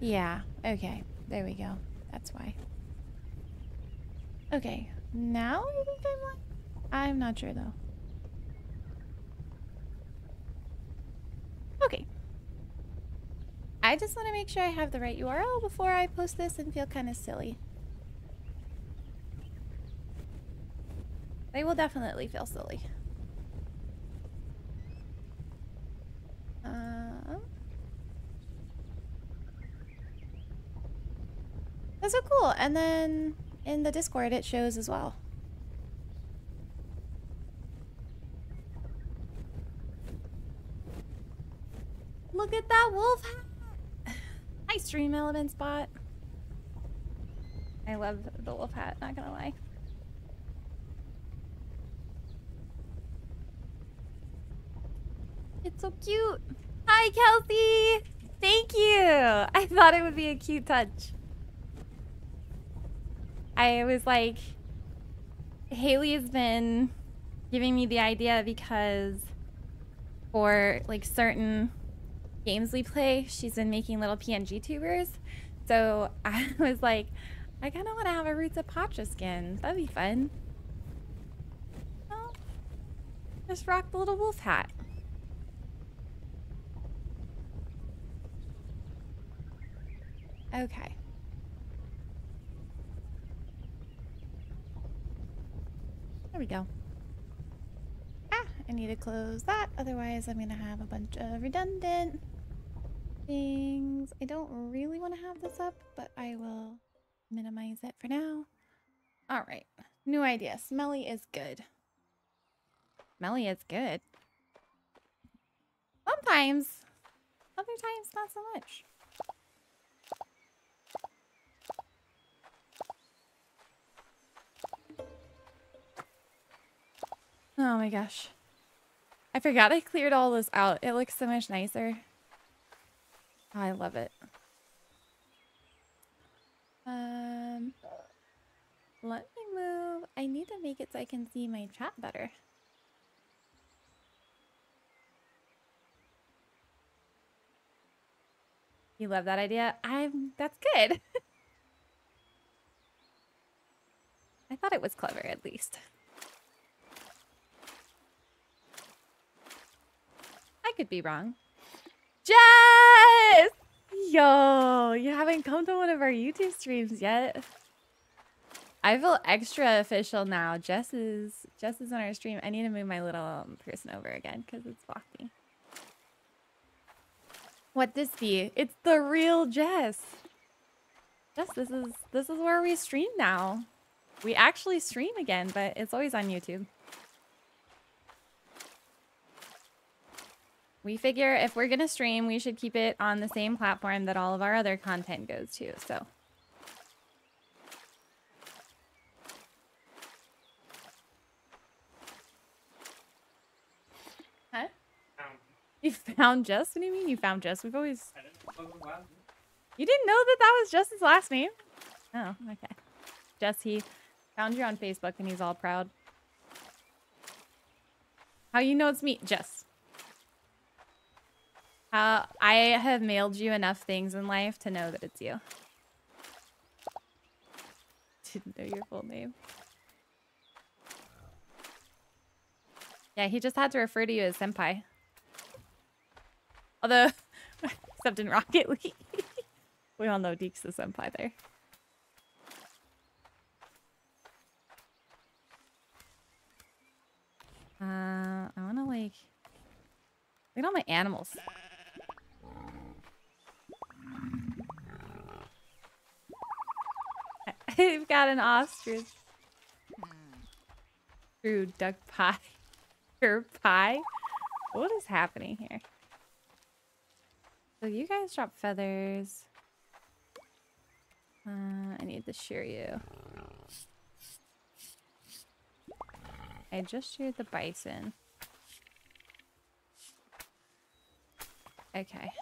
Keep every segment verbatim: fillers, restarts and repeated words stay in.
Yeah, okay. There we go. That's why. Okay, now you think I'm lying? I'm not sure, though. Okay. I just want to make sure I have the right U R L before I post this and feel kind of silly. I will definitely feel silly. Um, that's so cool. And then in the Discord it shows as well. Look at that wolf hat! Hi, Stream Elements bot. I love the wolf hat, not gonna lie. It's so cute. Hi, Kelsey. Thank you. I thought it would be a cute touch. I was like, Haley has been giving me the idea because for like certain games we play, she's been making little P N G tubers. So I was like, I kind of want to have a Roots of Pacha skin. That'd be fun. Well, just rock the little wolf hat. Okay. There we go. Ah, I need to close that, otherwise I'm gonna have a bunch of redundant things. I don't really want to have this up, but I will minimize it for now. All right, new idea. Smelly is good. Smelly is good. Sometimes, other times not so much. Oh my gosh. I forgot I cleared all this out. It looks so much nicer. I love it. Um, let me move. I need to make it so I can see my chat better. You love that idea? I'm, that's good. I thought it was clever at least. I could be wrong. Jess! Yo, you haven't come to one of our YouTube streams yet. I feel extra official now. Jess is Jess is on our stream. I need to move my little um, person over again because it's blocked me. What this be? It's the real Jess. Jess, this is this is where we stream now. We actually stream again, but it's always on YouTube. We figure if we're gonna stream, we should keep it on the same platform that all of our other content goes to, so. Huh? Found. You found Jess? What do you mean you found Jess? We've always... I didn't know that. You didn't know that that was Jess's last name? Oh, okay. Jess, he found you on Facebook and he's all proud. How you know it's me? Jess. Uh, I have mailed you enough things in life to know that it's you. Didn't know your full name. Yeah, he just had to refer to you as Senpai. Although, except in Rocket League. We all know Deeks the Senpai there. Uh, I wanna like... Look at all my animals. We've got an ostrich. True duck pie. Your pie? What is happening here? So you guys drop feathers. Uh, I need to shear you. I just sheared the bison. Okay.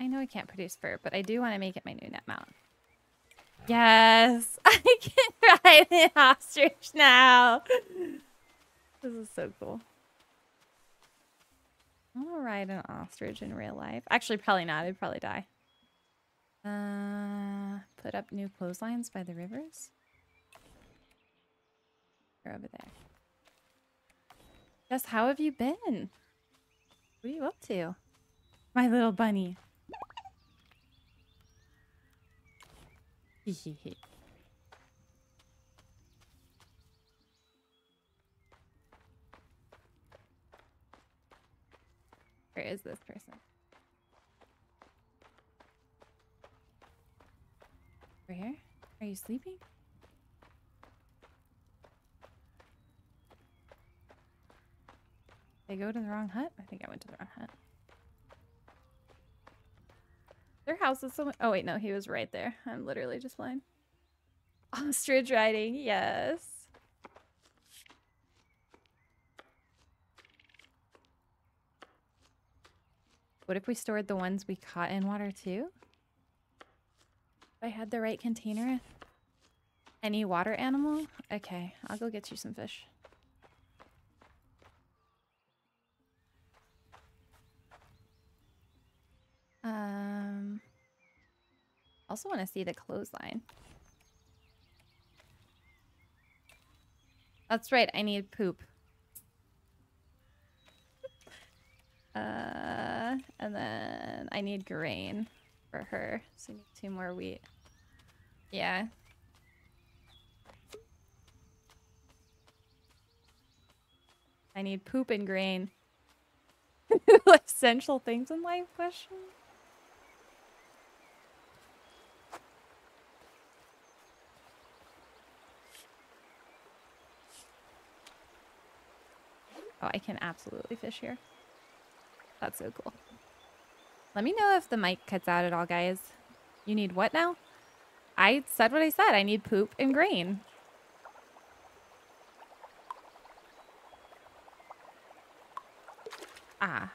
I know I can't produce fur, but I do want to make it my new net mount. Yes! I can ride an ostrich now! This is so cool. I want to ride an ostrich in real life. Actually, probably not. I'd probably die. Uh, put up new clotheslines by the rivers. They're over there. Jess, how have you been? What are you up to? My little bunny. Where is this person? Over here? Are you sleeping? Did I go to the wrong hut? I think I went to the wrong hut. Their house is so... Oh, wait, no. He was right there. I'm literally just blind. Ostrich riding. Yes. What if we stored the ones we caught in water, too? If I had the right container. Any water animal? Okay, I'll go get you some fish. Um, also want to see the clothesline. That's right, I need poop. Uh, and then I need grain for her, so I need two more wheat. Yeah. I need poop and grain. Essential things in life question? Oh, I can absolutely fish here. That's so cool. Let me know if the mic cuts out at all, guys. You need what now? I said what I said. I need poop and grain. Ah.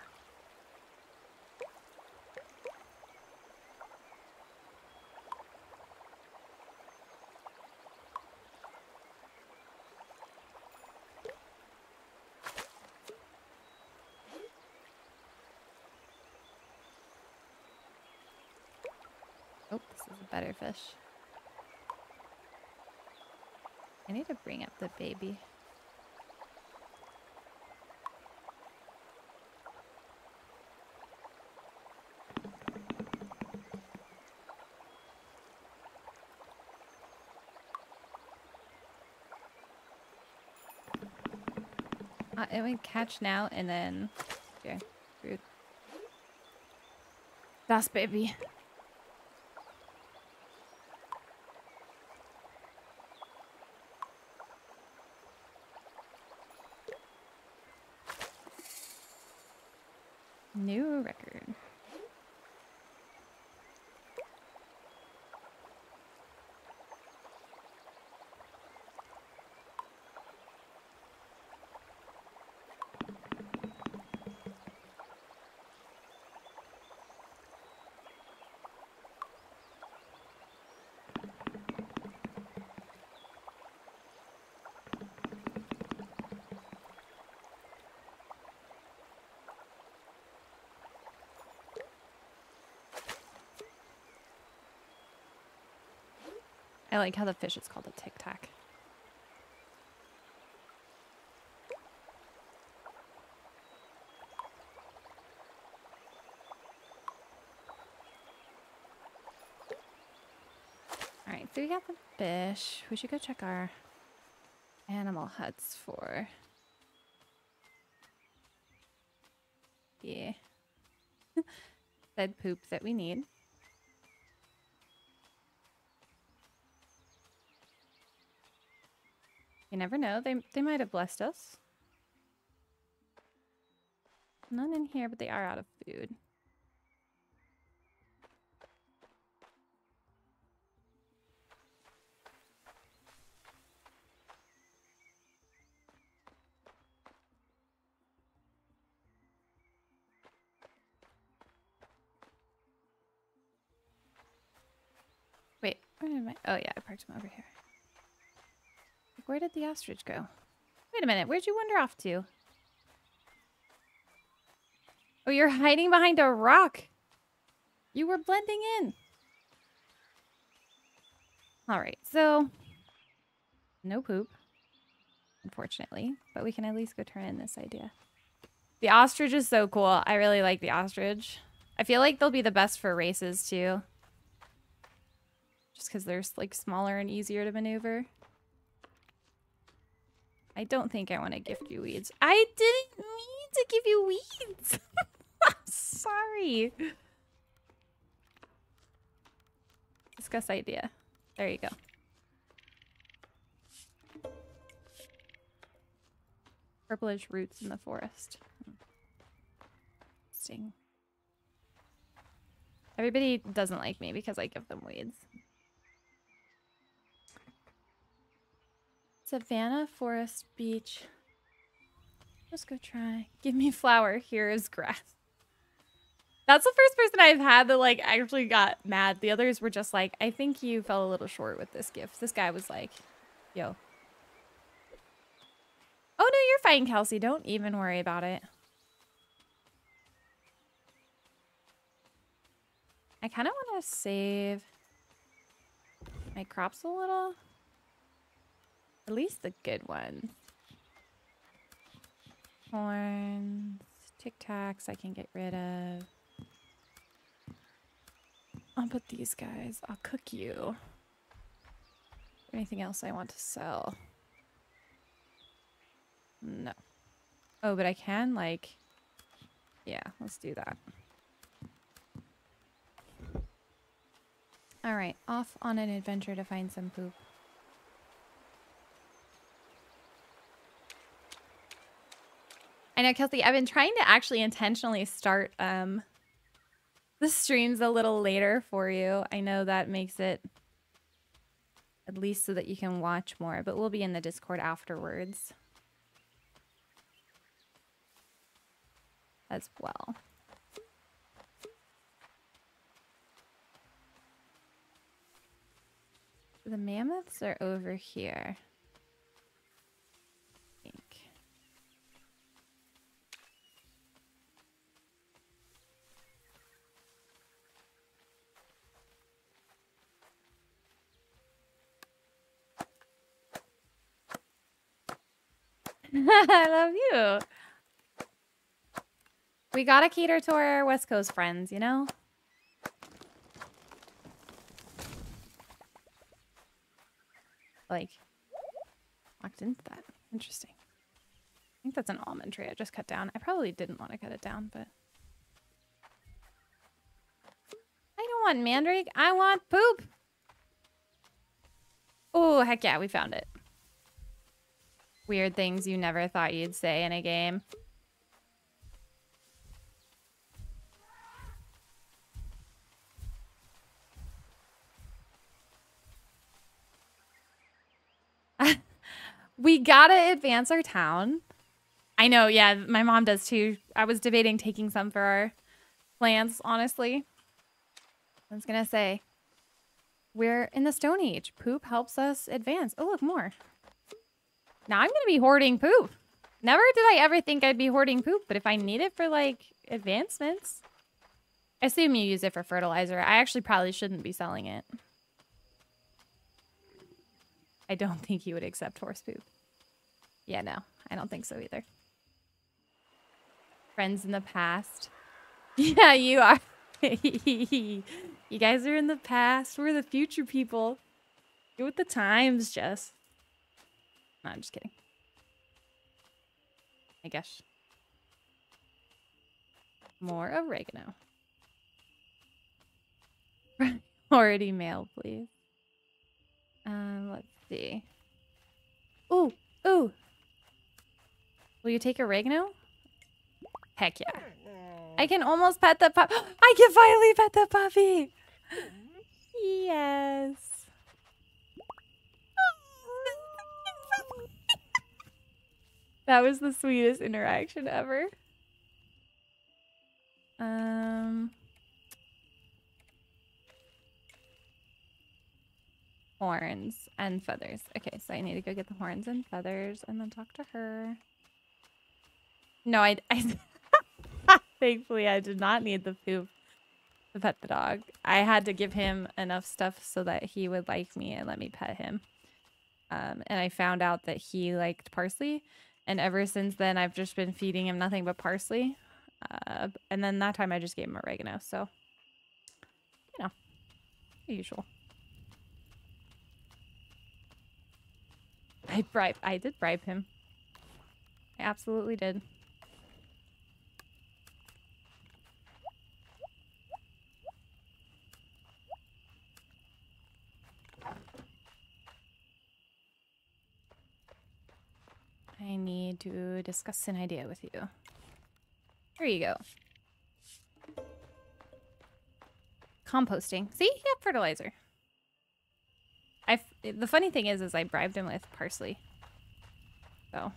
Oh, this is a better fish. I need to bring up the baby. Uh, it would catch now and then... Yeah, rude. That's baby. New record. I like how the fish is called a tic-tac. All right, so we got the fish. We should go check our animal huts for... Yeah. Said poop that we need. You never know. They they might have blessed us. None in here, but they are out of food. Wait, where did my... Oh, yeah, I parked him over here. Where did the ostrich go? Wait a minute, where'd you wander off to? Oh, you're hiding behind a rock. You were blending in. All right, so no poop, unfortunately, but we can at least go turn in this idea. The ostrich is so cool. I really like the ostrich. I feel like they'll be the best for races too. Just because they're like smaller and easier to maneuver. I don't think I want to gift you weeds. I didn't mean to give you weeds. I'm sorry. Discuss idea. There you go. Purplish roots in the forest. Interesting. Everybody doesn't like me because I give them weeds. Savannah, forest, beach. Let's go try. Give me flower. Here is grass. That's the first person I've had that like actually got mad. The others were just like, I think you fell a little short with this gift. This guy was like, yo. Oh no, you're fine, Kelsey. Don't even worry about it. I kind of want to save my crops a little. At least the good ones. Corns, Tic Tacs I can get rid of. I'll put these guys. I'll cook you. Anything else I want to sell? No. Oh, but I can, like... Yeah, let's do that. Alright, off on an adventure to find some poop. I know, Kelsey, I've been trying to actually intentionally start um, the streams a little later for you. I know that makes it at least so that you can watch more, but we'll be in the Discord afterwards as well. The mammoths are over here. I love you. We gotta cater to our West Coast friends, you know? Like, locked into that. Interesting. I think that's an almond tree I just cut down. I probably didn't want to cut it down, but... I don't want mandrake. I want poop. Oh, heck yeah, we found it. Weird things you never thought you'd say in a game. We gotta advance our town. I know, yeah, my mom does too. I was debating taking some for our plants, honestly. I was gonna say, we're in the Stone Age. Poop helps us advance. Oh, look, more. Now I'm going to be hoarding poop. Never did I ever think I'd be hoarding poop, but if I need it for, like, advancements... I assume you use it for fertilizer. I actually probably shouldn't be selling it. I don't think you would accept horse poop. Yeah, no. I don't think so either. Friends in the past. Yeah, you are. You guys are in the past. We're the future people. Get with the times, Jess. No, I'm just kidding. I guess. More oregano. Priority mail, please. Um, let's see. Ooh, ooh. Will you take oregano? Heck yeah. I can almost pet the pup. I can finally pet the puppy. Yes. That was the sweetest interaction ever. Um, horns and feathers. Okay, so I need to go get the horns and feathers and then talk to her. No, I... I Thankfully, I did not need the poop to pet the dog. I had to give him enough stuff so that he would like me and let me pet him. Um, and I found out that he liked parsley. And ever since then, I've just been feeding him nothing but parsley. Uh, and then that time, I just gave him oregano. So, you know, the usual. I bribe. I did bribe him. I absolutely did. I need to discuss an idea with you. Here you go. Composting. See? Yeah, fertilizer. I the funny thing is, is I bribed him with parsley. So,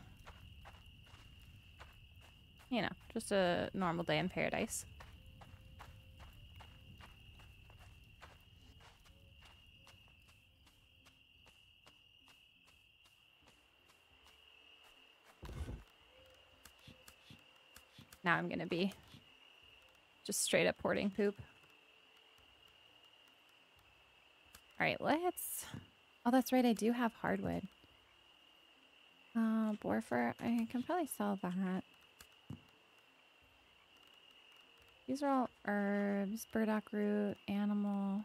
you know, just a normal day in paradise. Now I'm gonna be just straight up hoarding poop. All right, let's... Oh, that's right, I do have hardwood. Uh, boar fur, I can probably sell that. These are all herbs, burdock root, animal.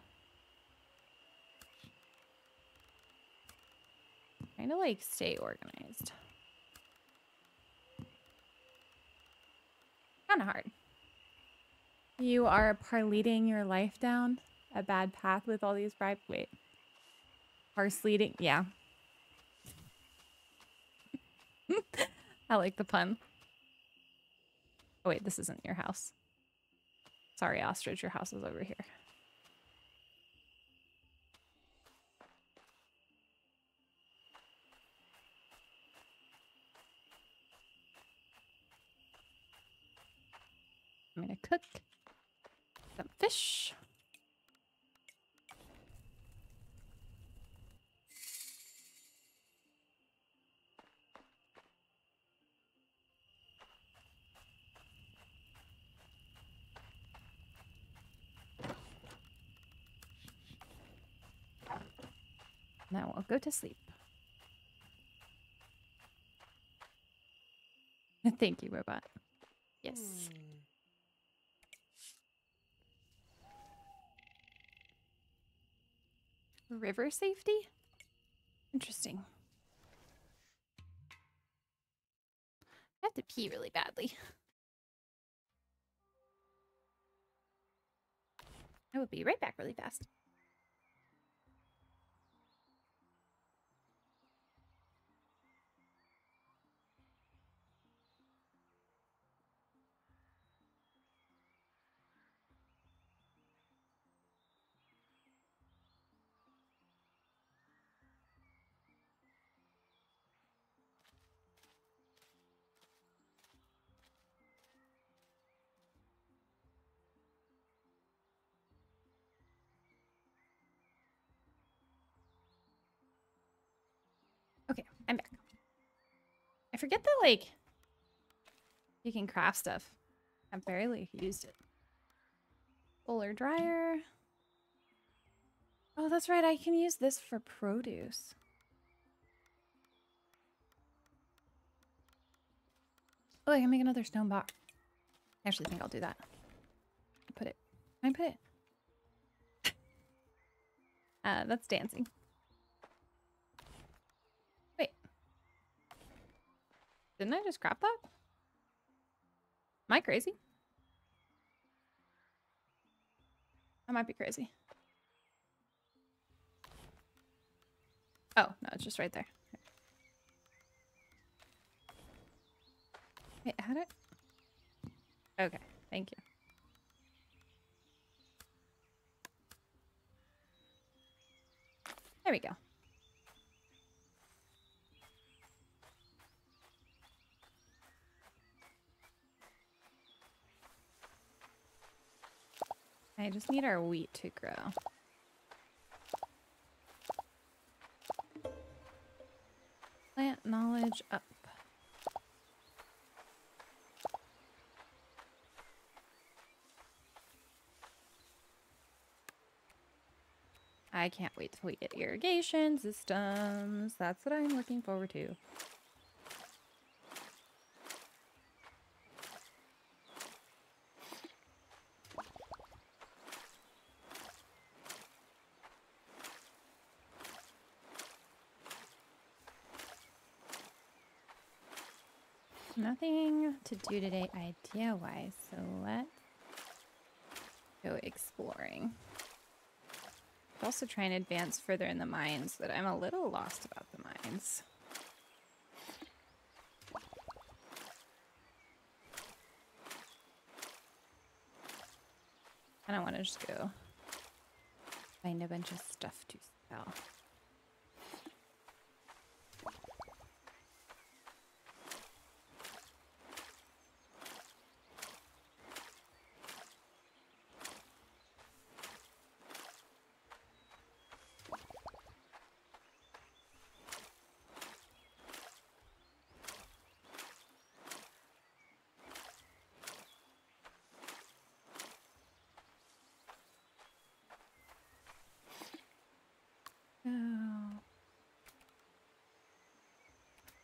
I'm trying to, like, stay organized. Kind of hard. You are parleading your life down a bad path with all these bribe. Wait. Parsley. Yeah. I like the pun. Oh, wait. This isn't your house. Sorry, Ostrich. Your house is over here. I'm going to cook some fish. Now I'll go to sleep. Thank you, robot. Yes. Mm. River safety? Interesting. I have to pee really badly. I will be right back really fast. I'm back. I forget that, like, you can craft stuff. I barely used it. Bowler dryer. Oh, that's right. I can use this for produce. Oh, I can make another stone box. I actually think I'll do that. Put it. Can I put it? uh, that's dancing. Didn't I just grab that? Am I crazy? I might be crazy. Oh, no, it's just right there. Wait, how did I... Okay, thank you. There we go. I just need our wheat to grow. Plant knowledge up. I can't wait till we get irrigation systems. That's what I'm looking forward to. Nothing to do today idea-wise, so let's go exploring. Also try and advance further in the mines, but I'm a little lost about the mines. I don't want to just go find a bunch of stuff to sell.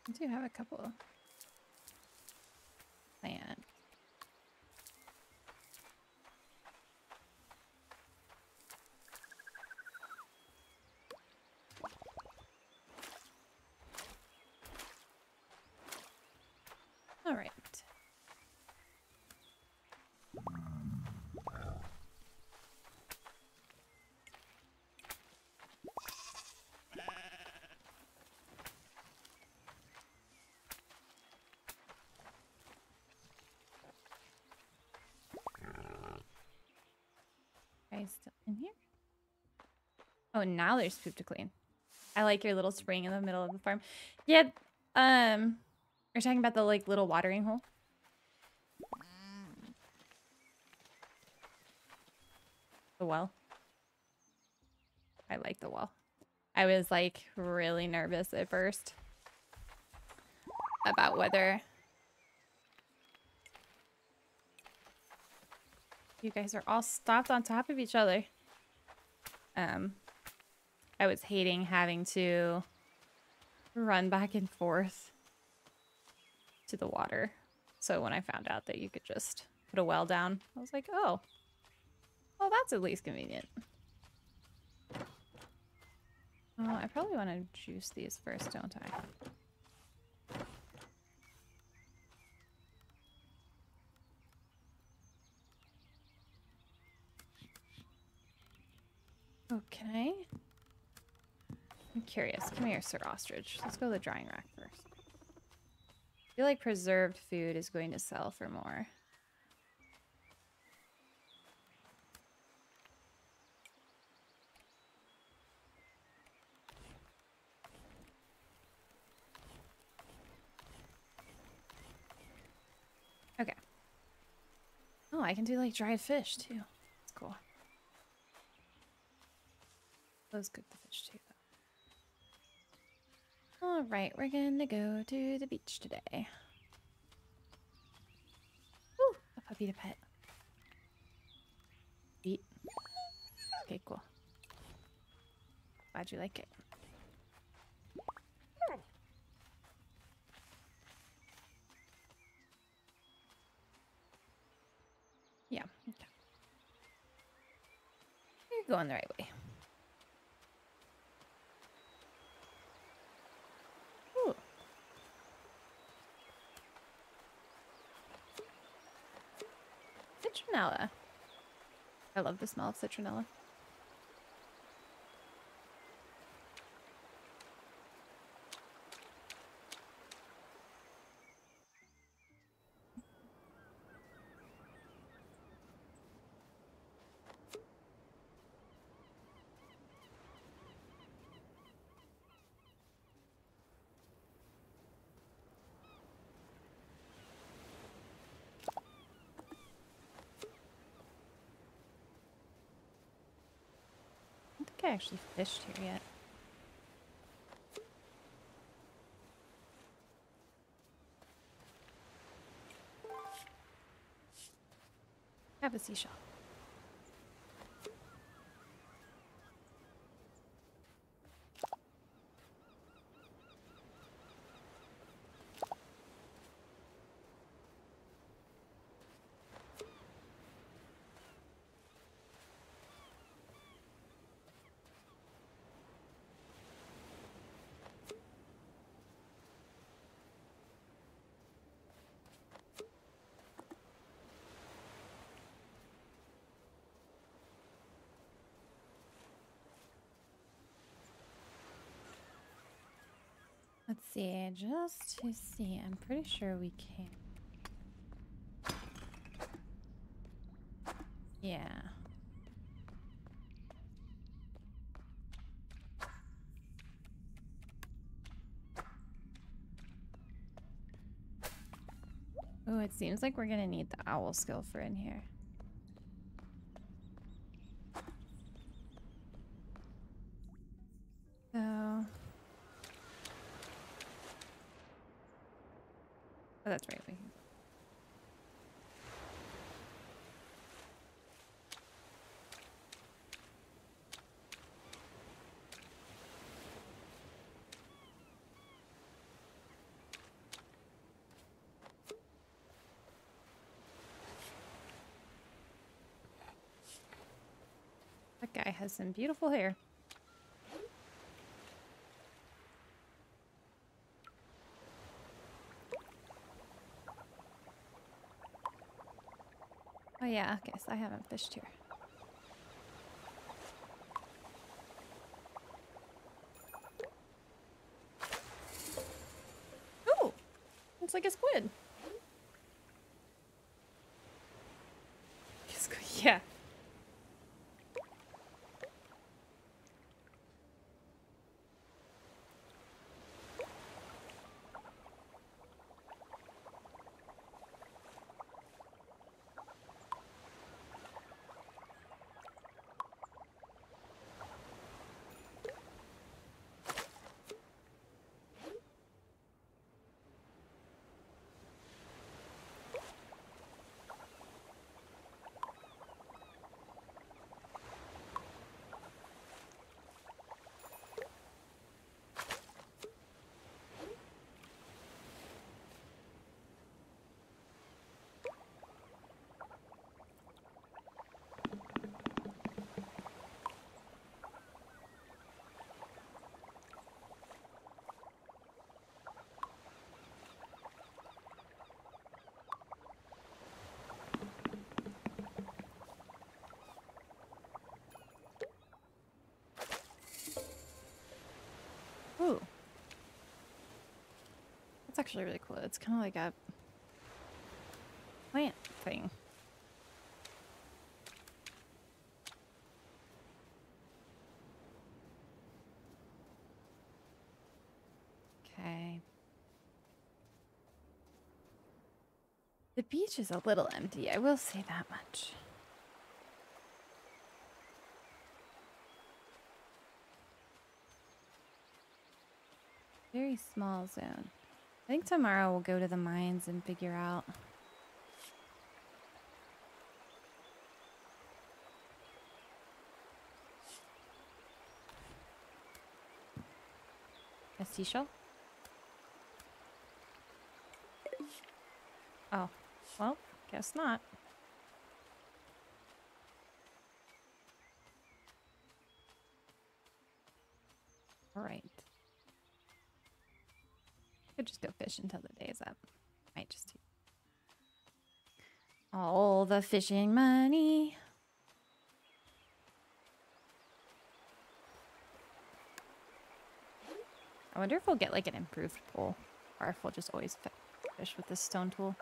I do have a couple plants. All right. Still in here. Oh, now there's poop to clean. I like your little spring in the middle of the farm. Yeah, um, you're talking about the like little watering hole. The well. I like the well. I was like really nervous at first about whether you guys are all stopped on top of each other. Um, I was hating having to run back and forth to the water. So when I found out that you could just put a well down, I was like, oh, well, that's at least convenient. Oh, I probably want to juice these first, don't I? Okay. I'm curious. Come here, Sir Ostrich. Let's go to the drying rack first. I feel like preserved food is going to sell for more. Okay. Oh, I can do like dried fish too. That's cool. Those good for fish too, though. All right, we're gonna go to the beach today. Ooh, a puppy to pet. Eat. Okay, cool. Glad you like it. Yeah. Okay. You're going the right way. Citronella. I love the smell of citronella. I actually fished here yet. Have a seashell. Let's see, just to see. I'm pretty sure we can. Yeah. Oh, it seems like we're gonna need the owl skill for in here. So... Oh, that's right. We can... That guy has some beautiful hair. Oh yeah, okay, so I haven't fished here. Oh! It's like a squid. Yeah. Ooh. That's actually really cool. It's kind of like a plant thing. Okay. The beach is a little empty, I will say that much. Very small zone. I think tomorrow we'll go to the mines and figure out. A seashell? Oh, well, guess not. All right. Could just go fish until the day is up. Might just do all the fishing money. I wonder if we'll get like an improved pole, or if we'll just always fish with this stone tool.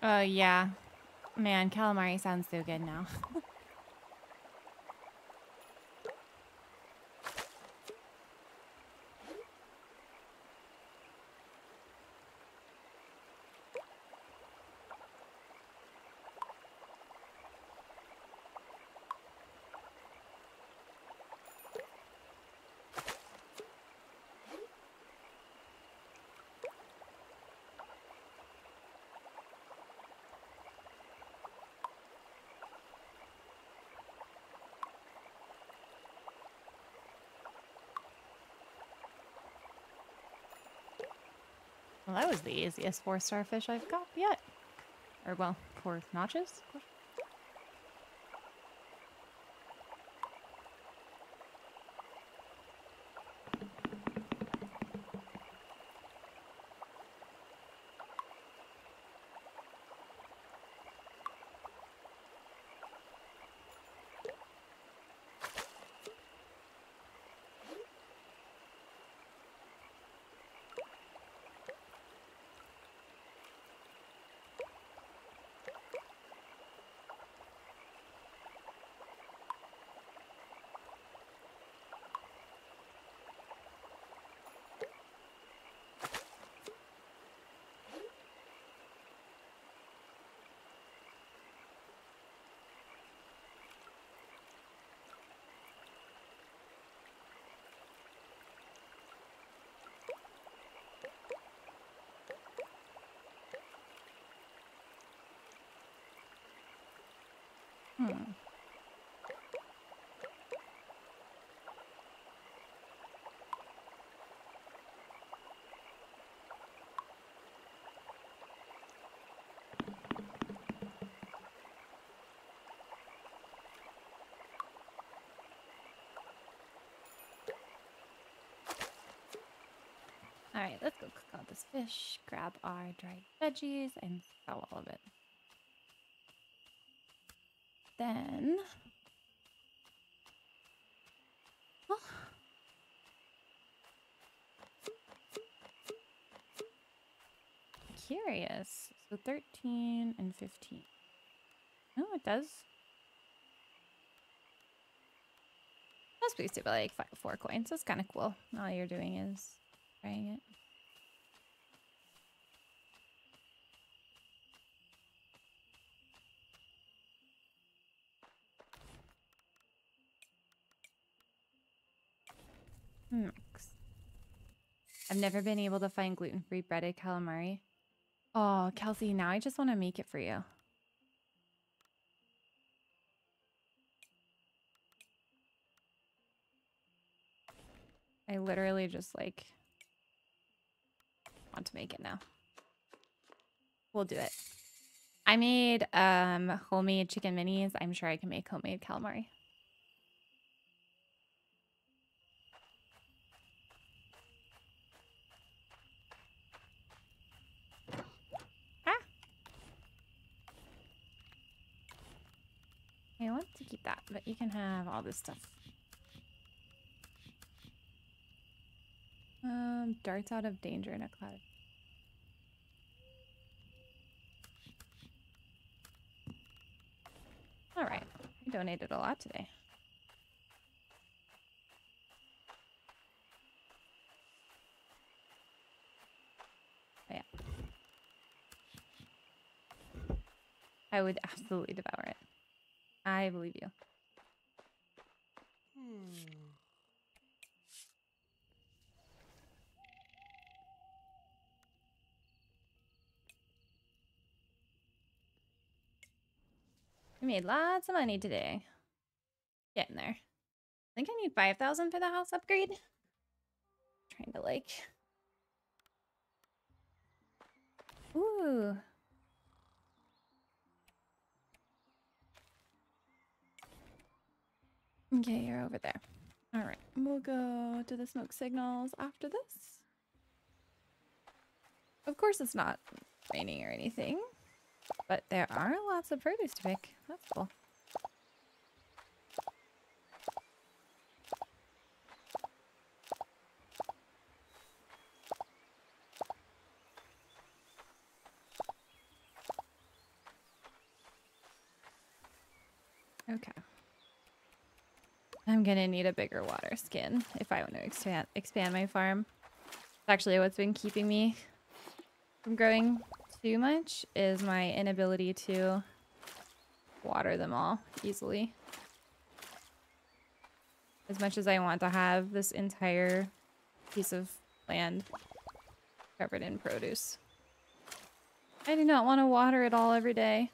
Oh, yeah. Man, calamari sounds so good now. Well, that was the easiest four starfish I've got yet. Or, well, four notches? Hmm. All right, let's go cook out this fish, grab our dried veggies, and sell all of it. Then, oh. Curious. So thirteen and fifteen. No, it does. That's pretty stupid. Like five, four coins. That's kind of cool. All you're doing is trying it. Max. I've never been able to find gluten-free breaded calamari. Oh, Kelsey, now I just want to make it for you. I literally just, like, want to make it now. We'll do it. I made um, homemade chicken minis. I'm sure I can make homemade calamari. I want to keep that, but you can have all this stuff. Um, darts out of danger in a cloud. All right, I donated a lot today. Oh, yeah. I would absolutely devour it. I believe you. Hmm. We made lots of money today. Getting there. I think I need five thousand for the house upgrade. Trying to like... Ooh. Okay, you're over there. All right, we'll go to the smoke signals after this. Of course, it's not raining or anything, but there are lots of produce to pick. That's cool. Okay. I'm gonna need a bigger water skin if I want to expand expand my farm. It's actually what's been keeping me from growing too much is my inability to water them all easily. As much as I want to have this entire piece of land covered in produce, I do not want to water it all every day.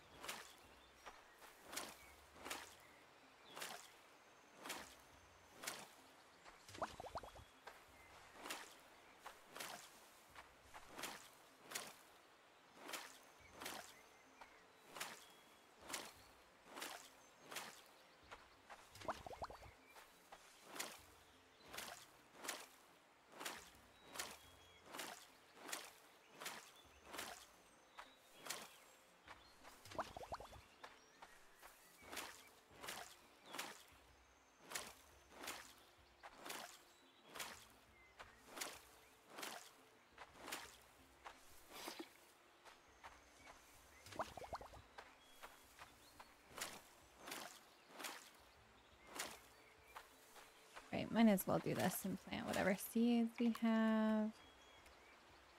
might as well do this and plant whatever seeds we have.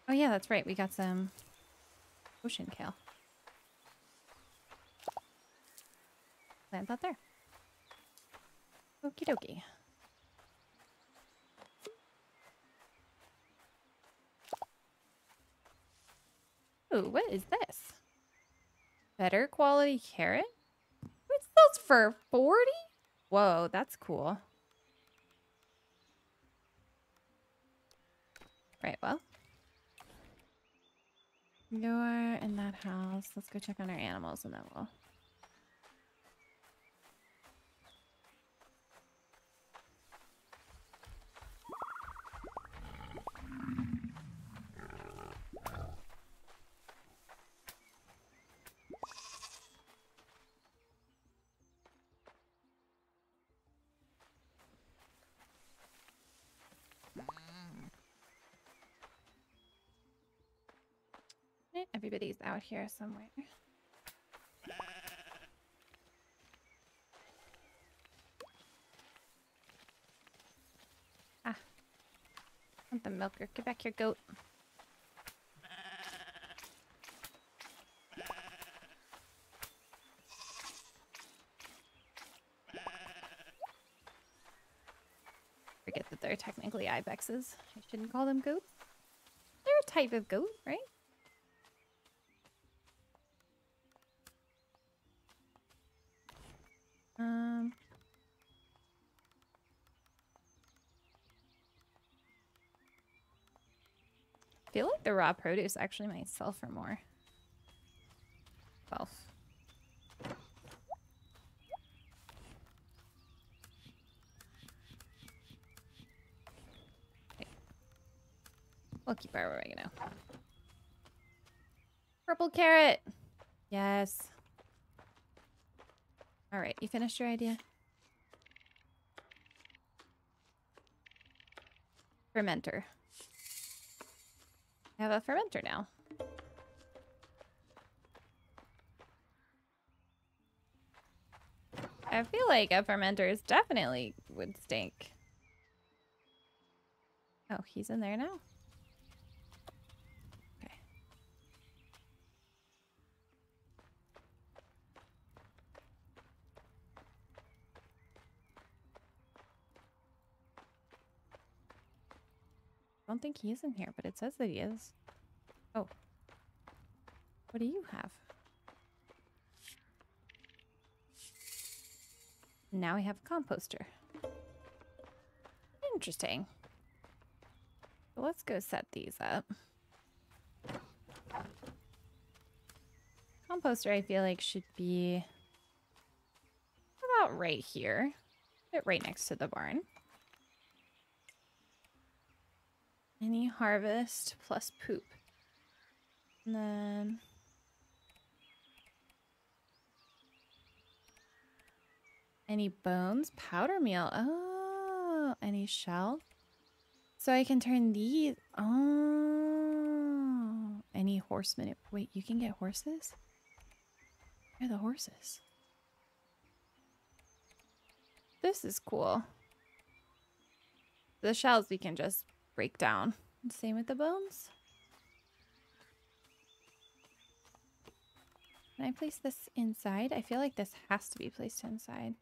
Oh yeah, that's right. We got some ocean kale. Plant that there. Okie dokie. Ooh, what is this? Better quality carrot? What's those for forty? Whoa, that's cool. Right, well. You're in that house. Let's go check on our animals and then we'll... Everybody's out here somewhere. Ah. Want the milker. Get back your goat. Forget that they're technically ibexes. I shouldn't call them goats. They're a type of goat, right? Um. I feel like the raw produce actually might sell for more. Twelve. Okay. We'll keep our oregano. Purple carrot. Yes. All right, you finished your idea? Fermenter. I have a fermenter now. I feel like a fermenter is definitely would stink. Oh, he's in there now. I don't think he is in here, but it says that he is. Oh. What do you have? Now we have a composter. Interesting. So let's go set these up. Composter, I feel like, should be about right here. Put it right next to the barn. Any harvest plus poop. And then... any bones? Powder meal. Oh, any shell? So I can turn these... Oh. Any horsemen? Wait, you can get horses? Where are the horses? This is cool. The shells we can just... break down. Same with the bones. Can I place this inside? I feel like this has to be placed inside.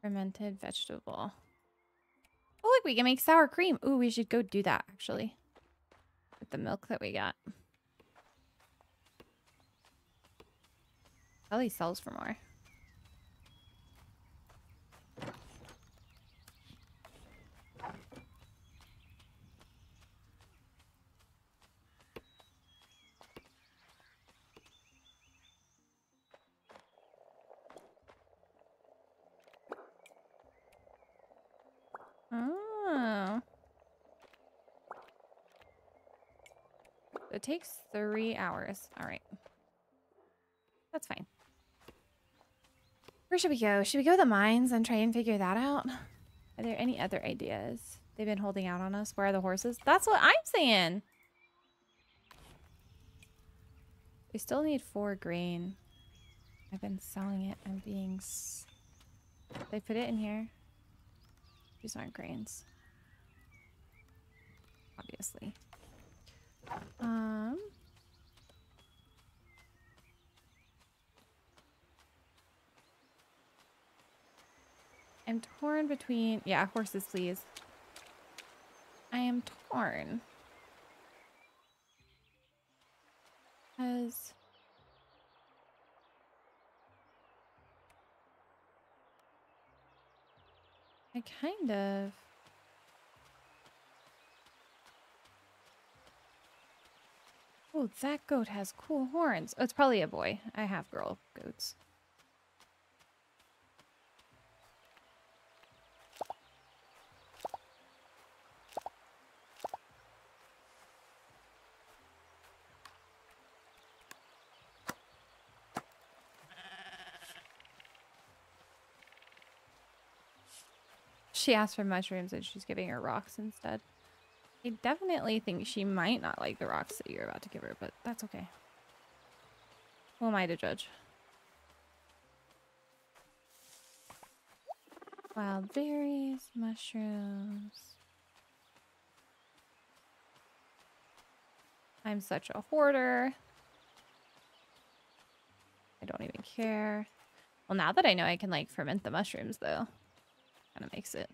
Fermented vegetable. Oh, look, we can make sour cream. Ooh, we should go do that, actually. With the milk that we got. Probably sells for more. Oh. It takes three hours. All right. That's fine. Where should we go? Should we go to the mines and try and figure that out? Are there any other ideas? They've been holding out on us. Where are the horses? That's what I'm saying. We still need four grain. I've been selling it. I'm being... S they put it in here. These aren't grains. Obviously. Um... I'm torn between... Yeah, horses, please. I am torn. Because... I kind of... Oh, that goat has cool horns. Oh, it's probably a boy. I have girl goats. She asked for mushrooms and she's giving her rocks instead. I definitely think she might not like the rocks that you're about to give her, but that's okay. Who am I to judge? Wild berries, mushrooms. I'm such a hoarder. I don't even care. Well, now that I know I can, like, ferment the mushrooms, though, kind of makes it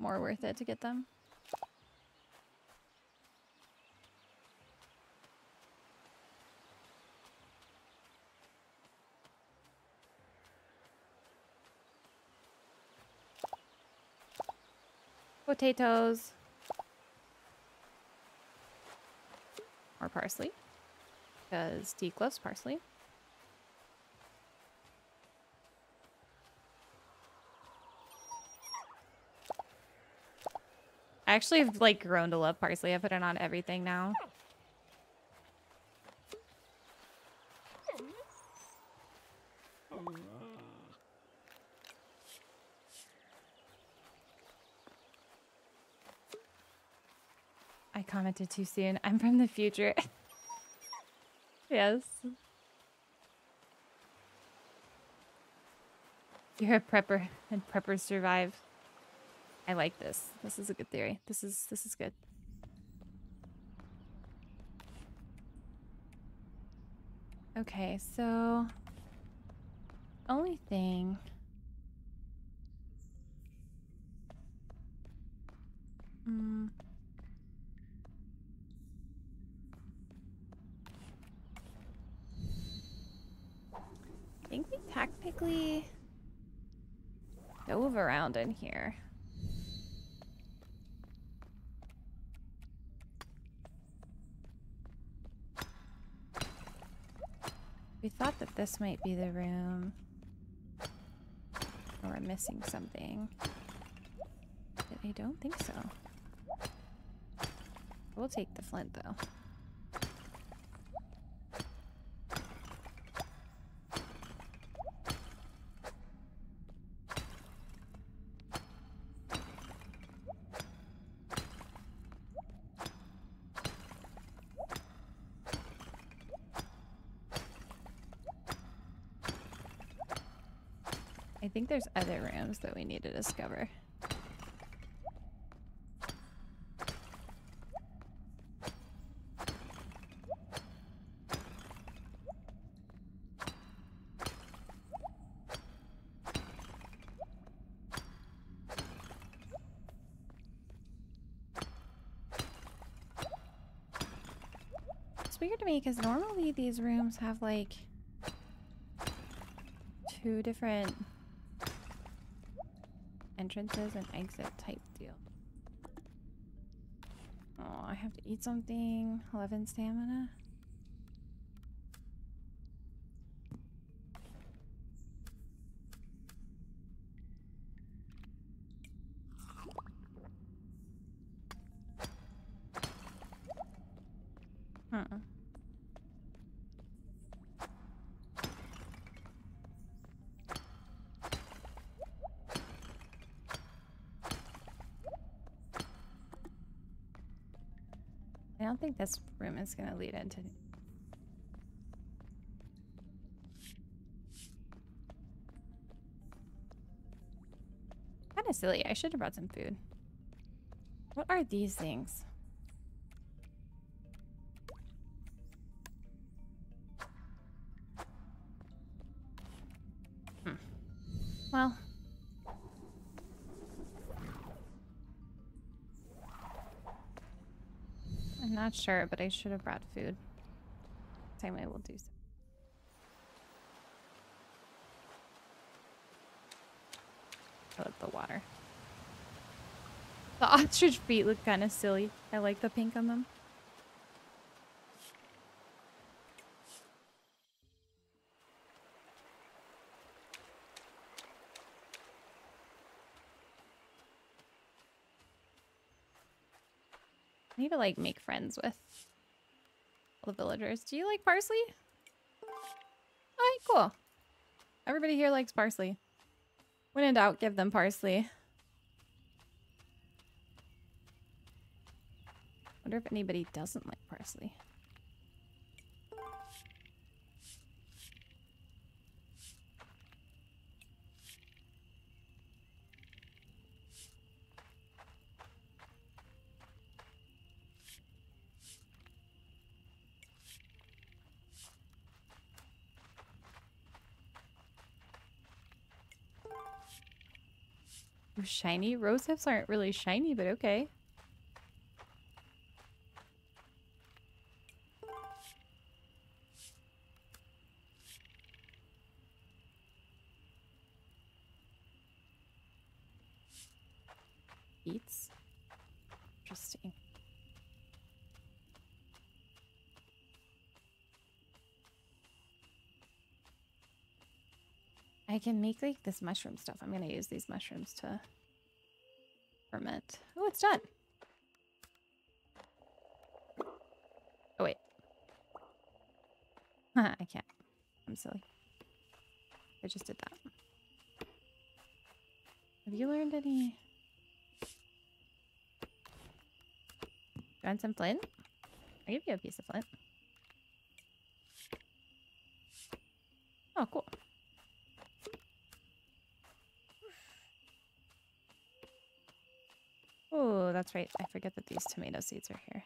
more worth it to get them. Potatoes or parsley, because Deke loves parsley. I actually have, like, grown to love parsley. I put it on everything now. I commented too soon. I'm from the future. Yes. You're a prepper, and preppers survive. I like this. This is a good theory. This is this is good. Okay, so only thing. Mm. I think we tactically dove around in here. We thought that this might be the room. Or I'm missing something. But I don't think so. We'll take the flint, though. I think there's other rooms that we need to discover. It's weird to me because normally these rooms have like two different entrances and exit type deal. Oh, I have to eat something. eleven stamina. I don't think this room is going to lead into... kind of silly. I should have brought some food. What are these things? Hmm. Well. I'm not sure, but I should have brought food. Same way we'll do so. I love the water. The ostrich feet look kind of silly. I like the pink on them. I need to like make friends with all the villagers. Do you like parsley? All right, cool. Everybody here likes parsley. When in doubt, give them parsley. Wonder if anybody doesn't like parsley. Shiny? Rose hips aren't really shiny, but okay. Beets? Interesting. I can make like this mushroom stuff. I'm gonna use these mushrooms to ferment. Oh, it's done. Oh wait. Huh, I can't. I'm silly. I just did that. Have you learned any? You want some flint? I'll give you a piece of flint. Oh, cool. Oh, that's right. I forget that these tomato seeds are here.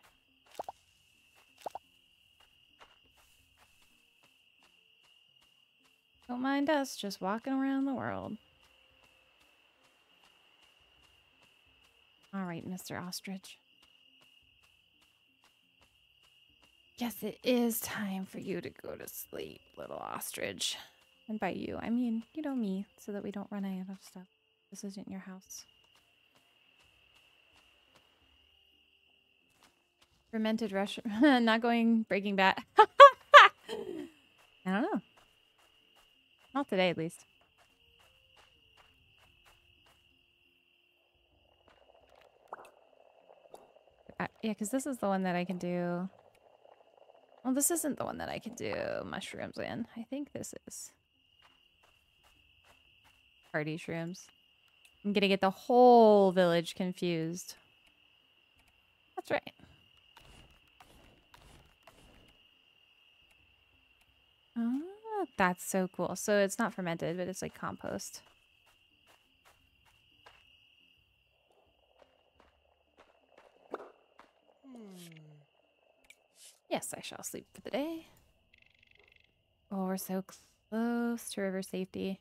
Don't mind us, just walking around the world. All right, Mister Ostrich. Yes, it is time for you to go to sleep, little ostrich. And by you, I mean, you know me, so that we don't run out of stuff. This isn't your house. Fermented rush. Not going Breaking Bad. I don't know. Not today, at least. Uh, yeah, because this is the one that I can do. Well, this isn't the one that I can do mushrooms in. I think this is. Party shrooms. I'm going to get the whole village confused. That's right. Oh, that's so cool. So it's not fermented, but it's like compost. Hmm. Yes, I shall sleep for the day. Oh, we're so close to river safety.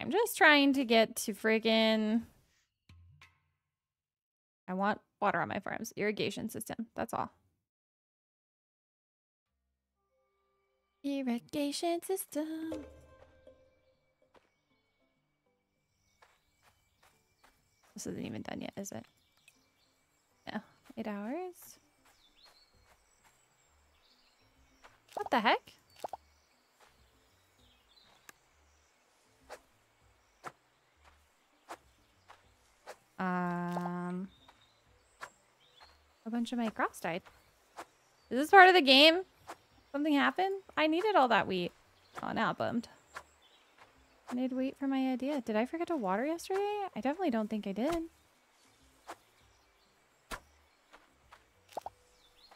I'm just trying to get to friggin'... I want water on my farms. Irrigation system. That's all. Irrigation system. This isn't even done yet, is it? No. Eight hours? What the heck? Um... A bunch of my crops died. Is this part of the game? Something happened? I needed all that wheat. Oh, now I'm bummed. I need to wait for my idea. Did I forget to water yesterday? I definitely don't think I did.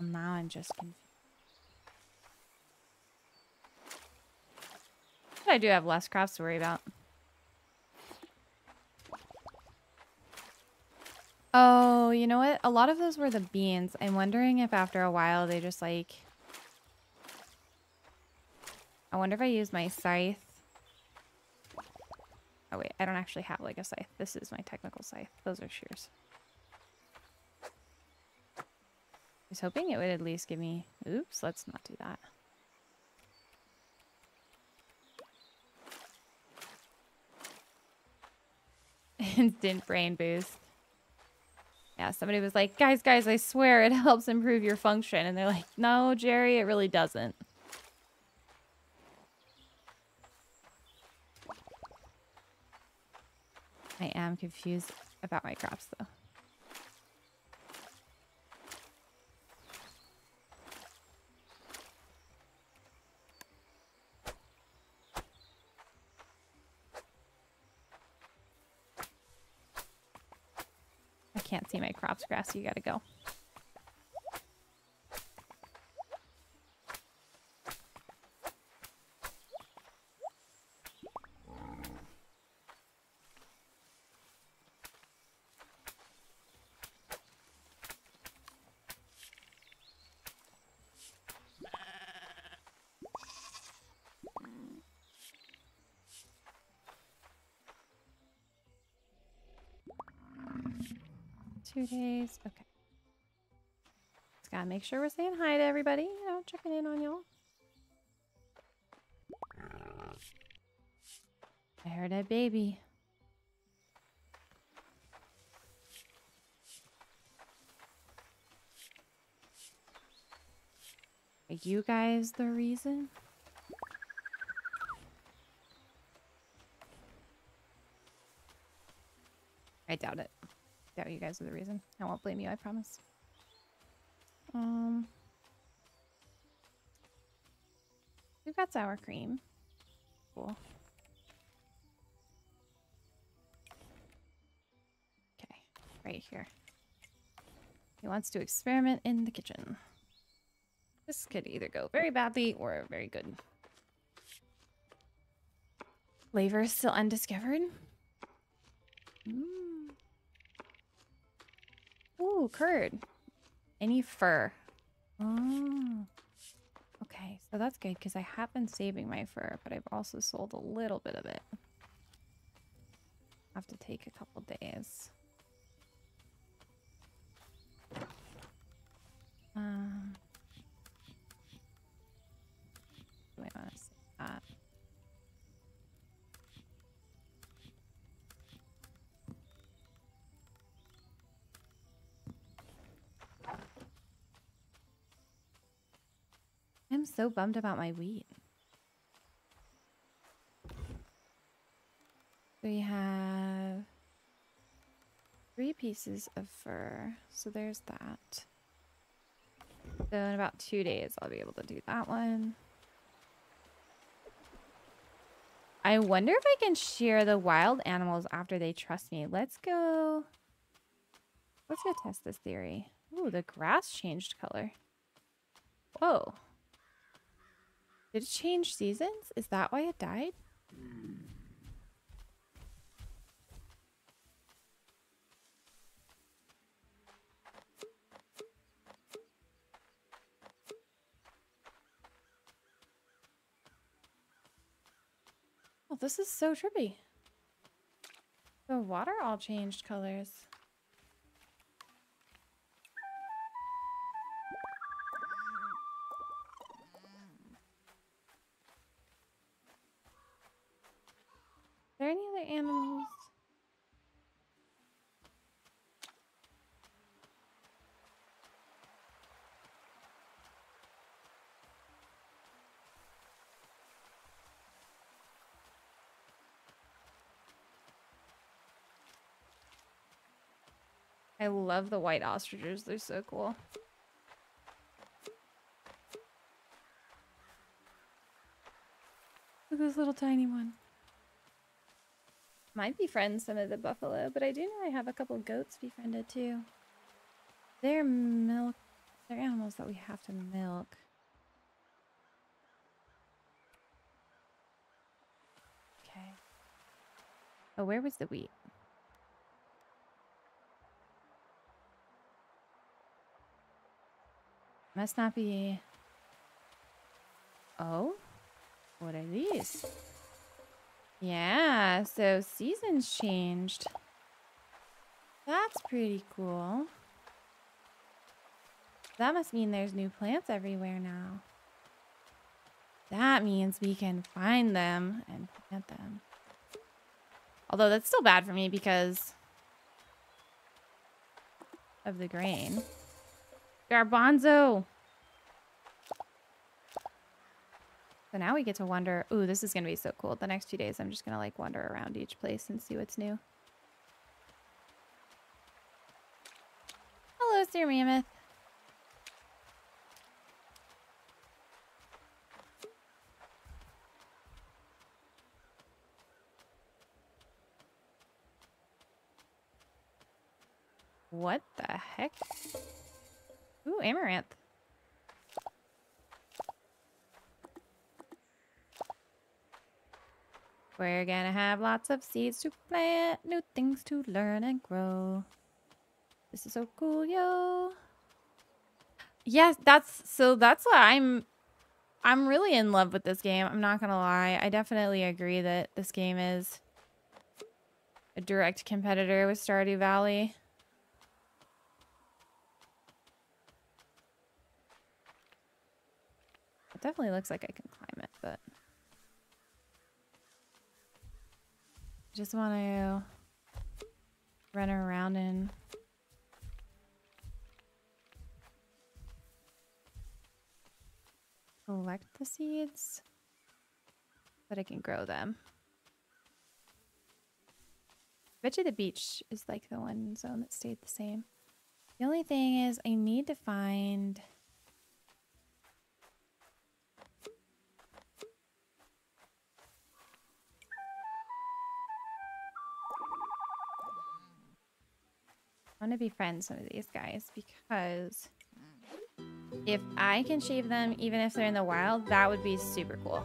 Now I'm just confused. But I do have less crops to worry about. Oh, you know what? A lot of those were the beans. I'm wondering if after a while they just like... I wonder if I use my scythe. Oh wait, I don't actually have like a scythe. This is my technical scythe. Those are shears. I was hoping it would at least give me... Oops, let's not do that. Instant brain boost. Yeah, somebody was like, guys, guys, I swear it helps improve your function. And they're like, no, Jerry, it really doesn't. I am confused about my crops, though. Can't see my crops, grass. You gotta go. Two days. Okay, just gotta make sure we're saying hi to everybody, you know, checking in on y'all. I heard a baby. Are you guys the reason? I doubt it. Doubt you guys are the reason. I won't blame you, I promise. Um, we've got sour cream. Cool. Okay, right here. He wants to experiment in the kitchen. This could either go very badly or very good. Flavor still undiscovered? Mmm. Ooh, curd. Any fur. Oh. Okay, so that's good because I have been saving my fur, but I've also sold a little bit of it. Have to take a couple days. Um. Do I want to save that? I'm so bummed about my wheat. We have three pieces of fur, so there's that. So in about two days, I'll be able to do that one. I wonder if I can shear the wild animals after they trust me. Let's go. Let's go test this theory. Ooh, the grass changed color. Whoa. Did it change seasons? Is that why it died? Oh, this is so trippy. The water all changed colors. Are there any other animals? I love the white ostriches. They're so cool. Look at this little tiny one. Might befriend some of the buffalo, but I do know I have a couple goats befriended too. They're milk. They're animals that we have to milk. Okay. Oh, where was the wheat? must not be... Oh? What are these? Yeah, so seasons changed. That's pretty cool. That must mean there's new plants everywhere now. That means we can find them and plant them. Although that's still bad for me because of the grain. Garbanzo! So now we get to wander. Ooh, this is going to be so cool. The next few days I'm just going to like wander around each place and see what's new. Hello, Sir Mammoth. What the heck? Ooh, amaranth. We're gonna have lots of seeds to plant, new things to learn and grow. This is so cool, yo. Yes, that's so that's why I'm I'm really in love with this game. I'm not gonna lie. I definitely agree that this game is a direct competitor with Stardew Valley. It definitely looks like I can climb it, but I just want to run around and collect the seeds so that I can grow them. I bet you the beach is like the one zone that stayed the same. The only thing is I need to find... I want to befriend some of these guys because if I can shave them, even if they're in the wild, that would be super cool.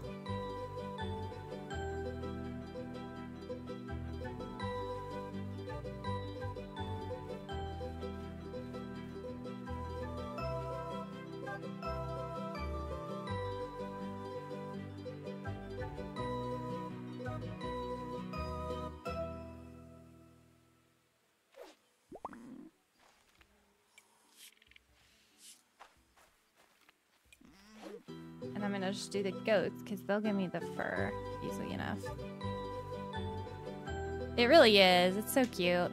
I'm gonna just do the goats because they'll give me the fur easily enough. It really is. It's so cute.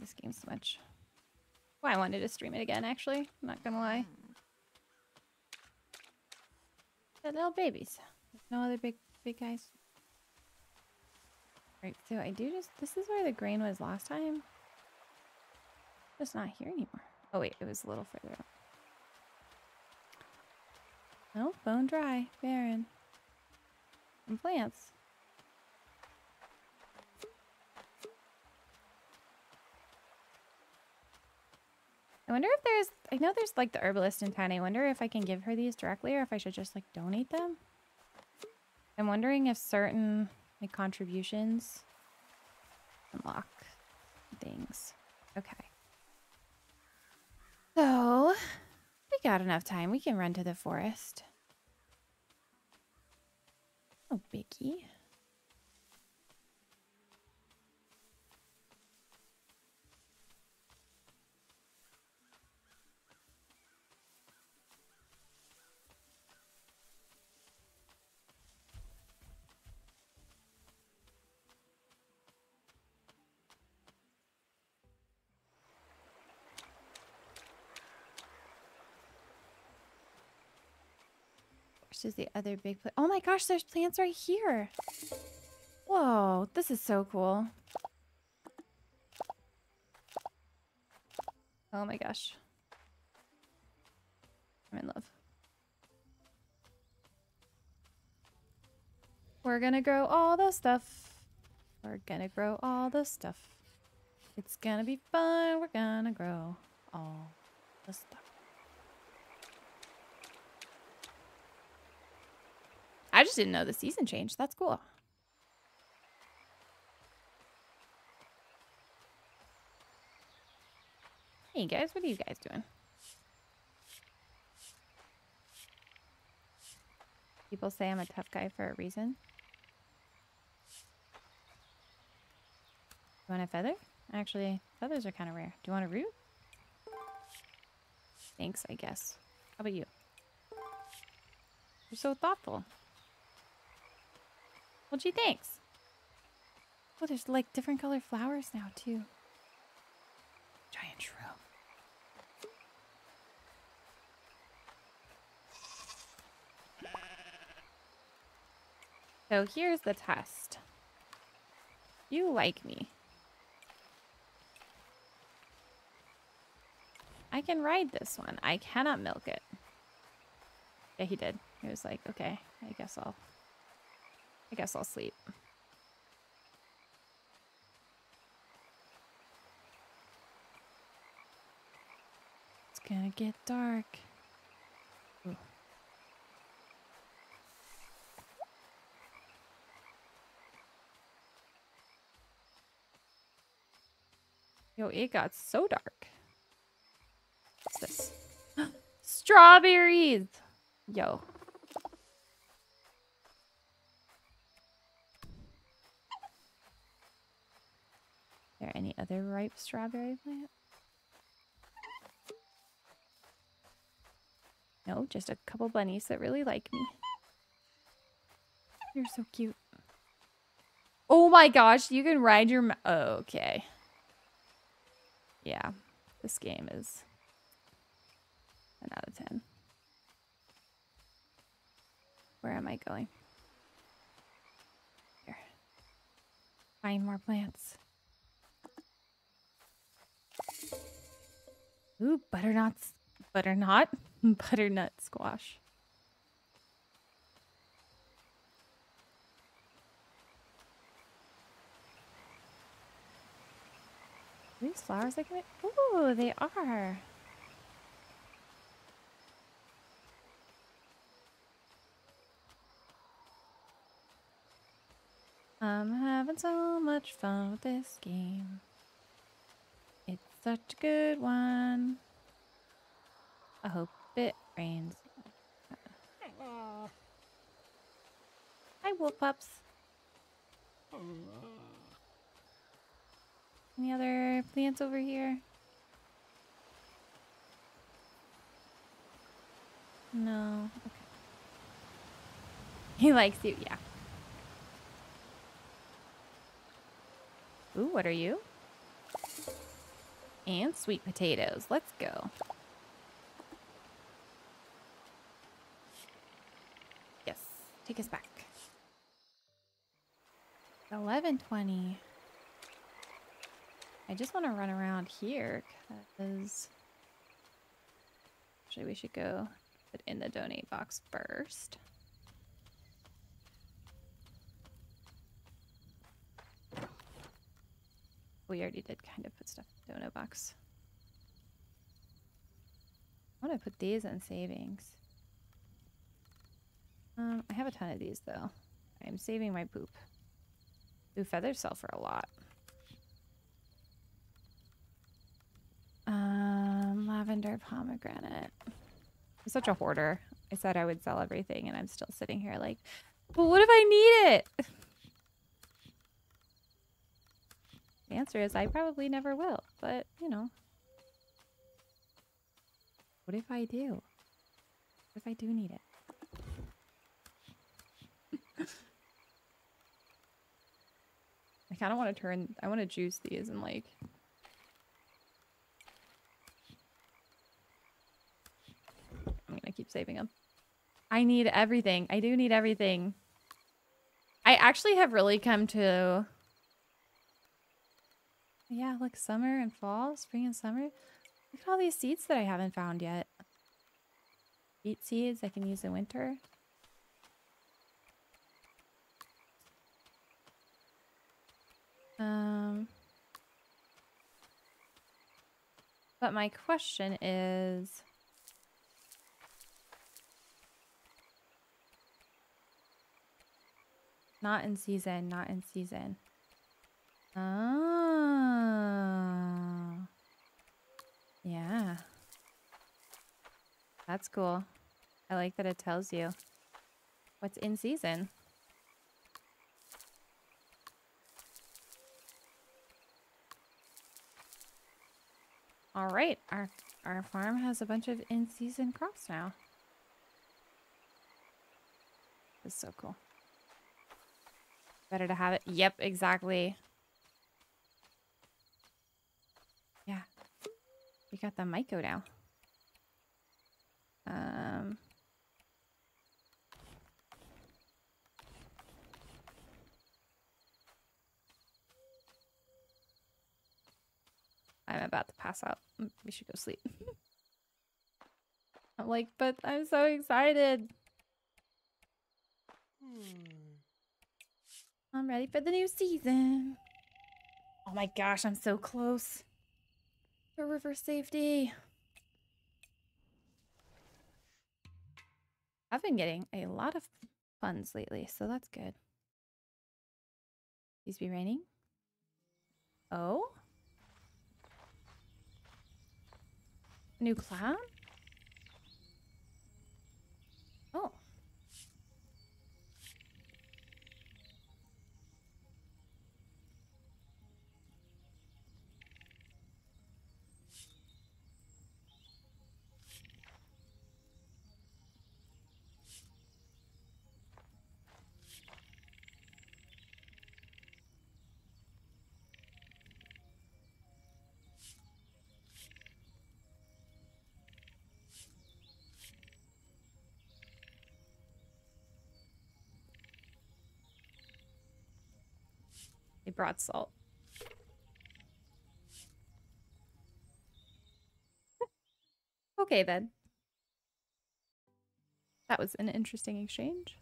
This game so much. Well, I wanted to stream it again, actually. I'm not gonna lie. The little babies. There's no other big, big guys. Right, so I do just... This is where the grain was last time. Just not here anymore. Oh, wait. It was a little further up. No, bone dry. Barren. And plants. I wonder if there's... I know there's, like, the herbalist in town. I wonder if I can give her these directly or if I should just, like, donate them. I'm wondering if certain, like, contributions unlock things. Okay. So, we got enough time. We can run to the forest. Oh, Biggie. Which is the other big plant? Oh my gosh, there's plants right here. Whoa, this is so cool. Oh my gosh. I'm in love. We're gonna grow all the stuff. We're gonna grow all the stuff. It's gonna be fun. We're gonna grow all the stuff. I just didn't know the season changed. That's cool. Hey guys, what are you guys doing? People say I'm a tough guy for a reason. You want a feather? Actually, feathers are kind of rare. Do you want a root? Thanks, I guess. How about you? You're so thoughtful. Well, gee, thanks. Oh, there's like different colored flowers now, too. Giant shrub. So here's the test. You like me. I can ride this one. I cannot milk it. Yeah, he did. He was like, okay, I guess I'll... I guess I'll sleep. It's gonna get dark. Ooh. Yo, it got so dark. What's this? Strawberries! Yo. There any other ripe strawberry plant? No, just a couple bunnies that really like me. You're so cute. Oh my gosh, you can ride your... Oh, okay. Yeah, this game is ten out of ten. Where am I going? Here. Find more plants. Ooh, butternuts, butternut, butternut squash. Are these flowers like it? Ooh, they are. I'm having so much fun with this game. Such a good one. I hope it rains. Hi, wolf pups. Any other plants over here? No. Okay. He likes you, yeah. Ooh, what are you? And sweet potatoes. Let's go. Yes. Take us back. eleven twenty. I just want to run around here because actually we should go put in the donate box first. We already did kind of put stuff in the dono box. I want to put these in savings. Um, I have a ton of these, though. I'm saving my poop. Ooh, feathers sell for a lot. Um, lavender pomegranate. I'm such a hoarder. I said I would sell everything, and I'm still sitting here like, but what if I need it? The answer is I probably never will, but, you know. What if I do? What if I do need it? I kind of want to turn... I want to juice these and, like... I'm going to keep saving them. I need everything. I do need everything. I actually have really come to... Yeah, look, summer and fall, spring and summer. Look at all these seeds that I haven't found yet. Beet seeds I can use in winter. Um, but my question is... Not in season, not in season. Oh. Yeah. That's cool. I like that it tells you what's in season. All right, our our farm has a bunch of in-season crops now. It's so cool. Better to have it. Yep, exactly. Yeah. We got the Myco now. Um. I'm about to pass out. We should go sleep. I'm like, but I'm so excited. Hmm. I'm ready for the new season. Oh my gosh, I'm so close to river safety. I've been getting a lot of funds lately, so that's good. Please be raining. Oh? New cloud? Oh. They brought salt. Okay, then. That was an interesting exchange.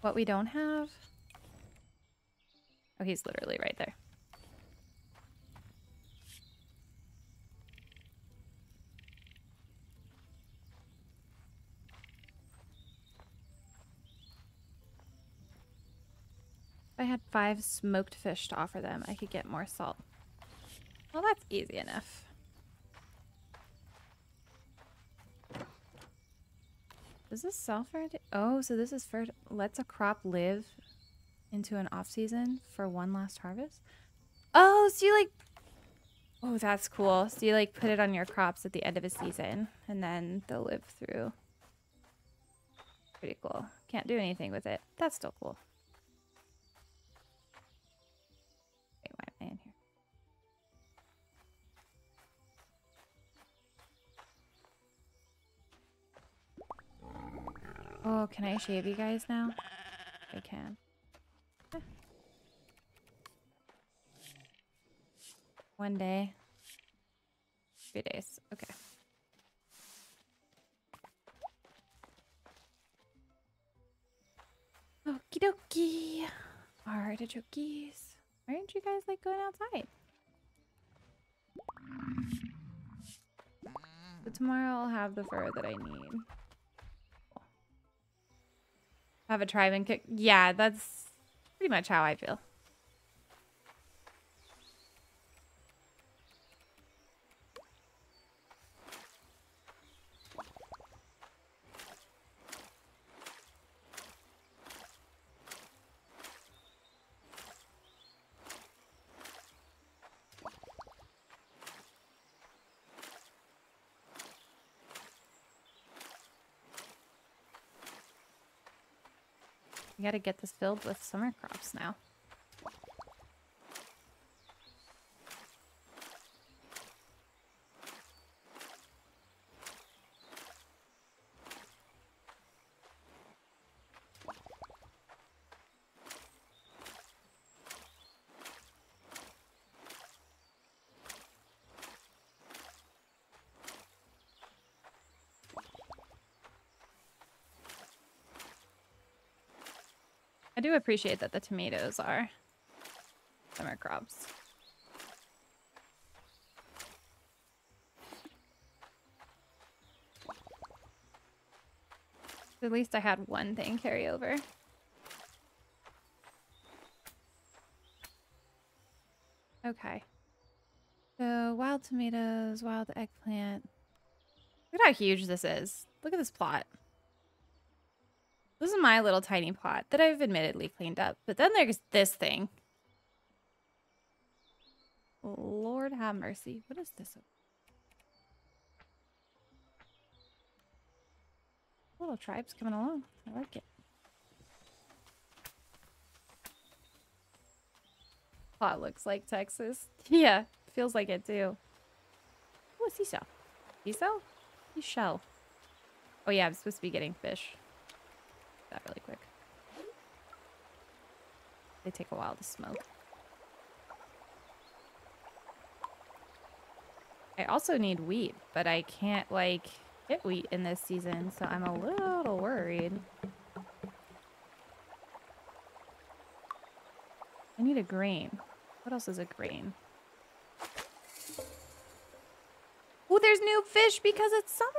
What we don't have... Oh, he's literally right there. If I had five smoked fish to offer them, I could get more salt. Well, that's easy enough. Does this sell for... Oh, so this is for... Lets a crop live into an off-season for one last harvest? Oh, so you like... Oh, that's cool. So you like put it on your crops at the end of a season, and then they'll live through. Pretty cool. Can't do anything with it. That's still cool. Oh, can I shave you guys now? I can. Yeah. One day. Three days. Okay. Okie dokie. Artichokies. Why aren't you guys like going outside? So tomorrow I'll have the fur that I need. Have a tribe and kick. Yeah, that's pretty much how I feel. We gotta get this filled with summer crops now. I do appreciate that the tomatoes are summer crops. At least I had one thing carry over. Okay. So, wild tomatoes, wild eggplant. Look at how huge this is. Look at this plot. This is my little tiny plot that I've admittedly cleaned up. But then there's this thing. Lord have mercy. What is this? Little tribe's coming along. I like it. Plot looks like Texas. Yeah, feels like it too. Oh, a seashell. Seashell? Seashell. Oh yeah, I'm supposed to be getting fish. That really quick. They take a while to smoke. I also need wheat, but I can't like get wheat in this season, so I'm a little worried. I need a grain. What else is a grain? Oh, there's new fish because it's summer.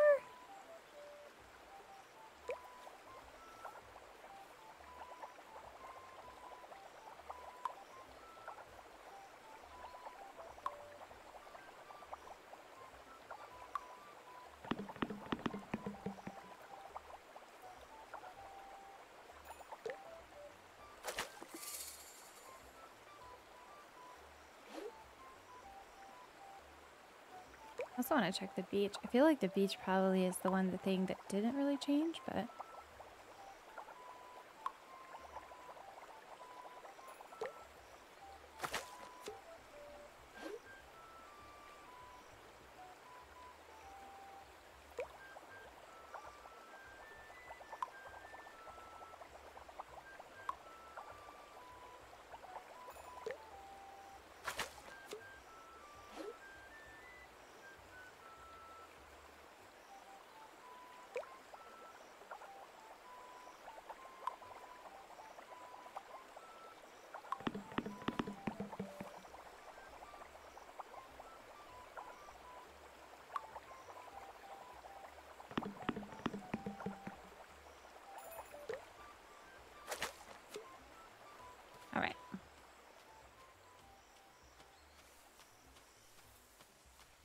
I also want to check the beach. I feel like the beach probably is the one the thing that didn't really change, but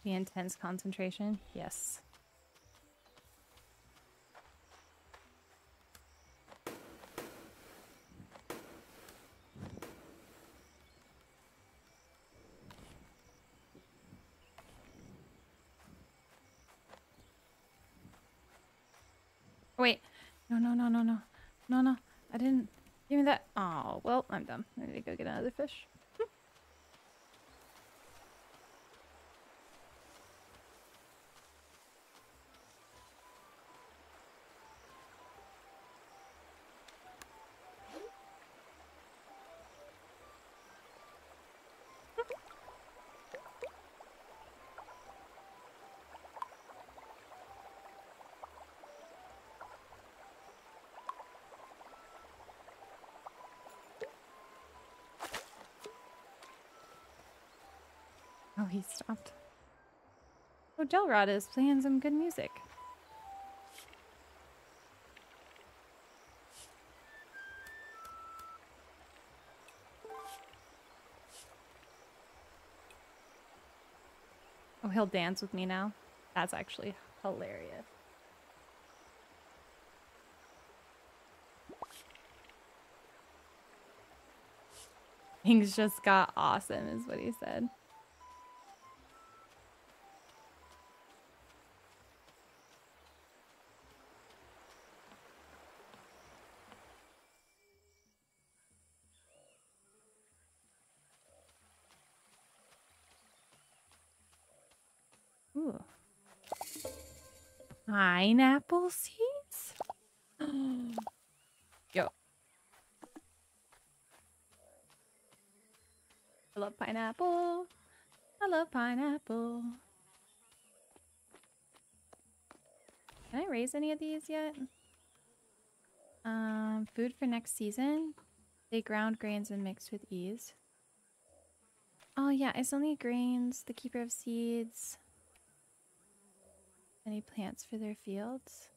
the intense concentration, yes. Wait, no, no, no, no, no, no, no. I didn't give me that. Oh, well, I'm dumb. I need to go get another fish. Oh, he stopped. Oh, Del Rod is playing some good music. Oh, he'll dance with me now? That's actually hilarious. Things just got awesome, is what he said. Pineapple seeds? Yo. I love pineapple. I love pineapple. Can I raise any of these yet? Um, food for next season? They ground grains and mix with ease. Oh yeah, I still need grains, the keeper of seeds. Any plants for their fields?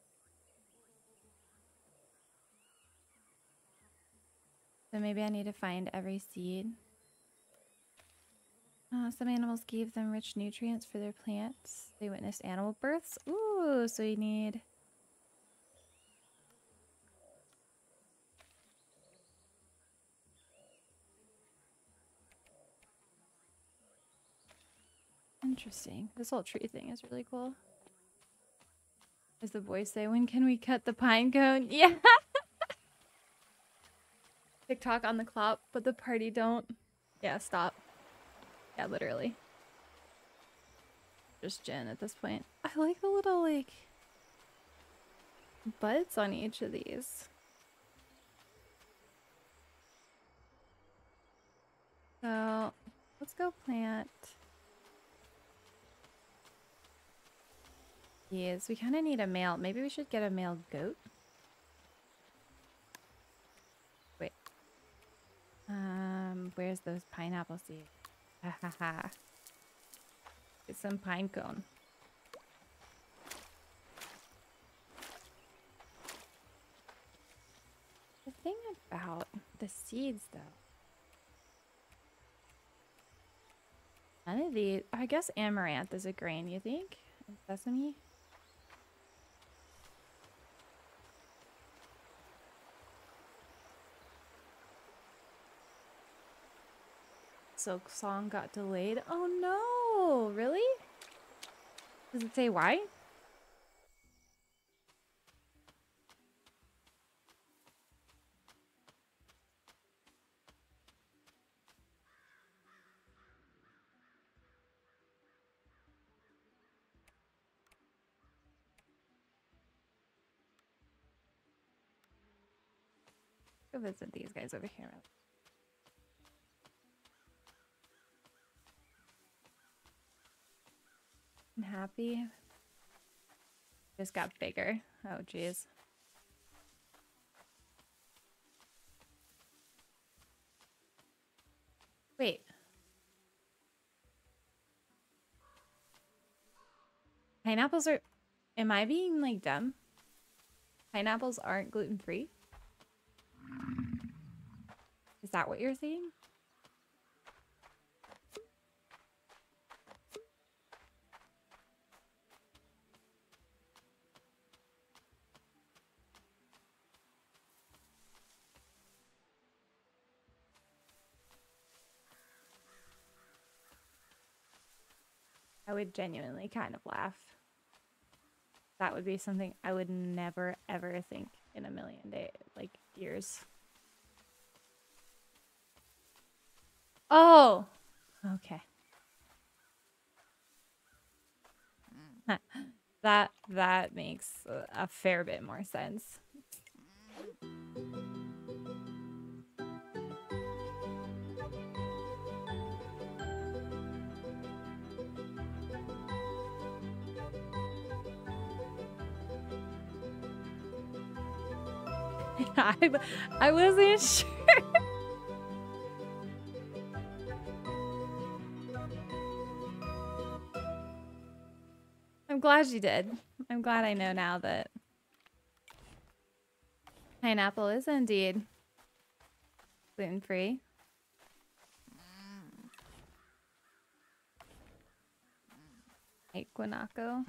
So maybe I need to find every seed. Uh, some animals gave them rich nutrients for their plants. They witnessed animal births. Ooh, so you need... Interesting. This whole tree thing is really cool. As the boys say, when can we cut the pine cone? Yeah! TikTok on the clock, but the party don't. Yeah, stop. Yeah, literally. Just gin at this point. I like the little, like, buds on each of these. So, let's go plant. Yes, we kind of need a male. Maybe we should get a male goat. Wait. Um, where's those pineapple seeds? Ha ha ha. Get some pine cone. The thing about the seeds, though. None of these. I guess amaranth is a grain, you think? And sesame? Silk Song got delayed. Oh no! Really? Does it say why? Go visit these guys over here. Happy. Just got bigger. Oh, geez. Wait. Pineapples are... Am I being, like, dumb? Pineapples aren't gluten-free? Is that what you're saying? I would genuinely kind of laugh. That would be something I would never ever think in a million day like years. Oh, okay. that that makes a fair bit more sense. I, I wasn't sure. I'm glad you did. I'm glad I know now that pineapple is indeed gluten-free. Hey, guanaco.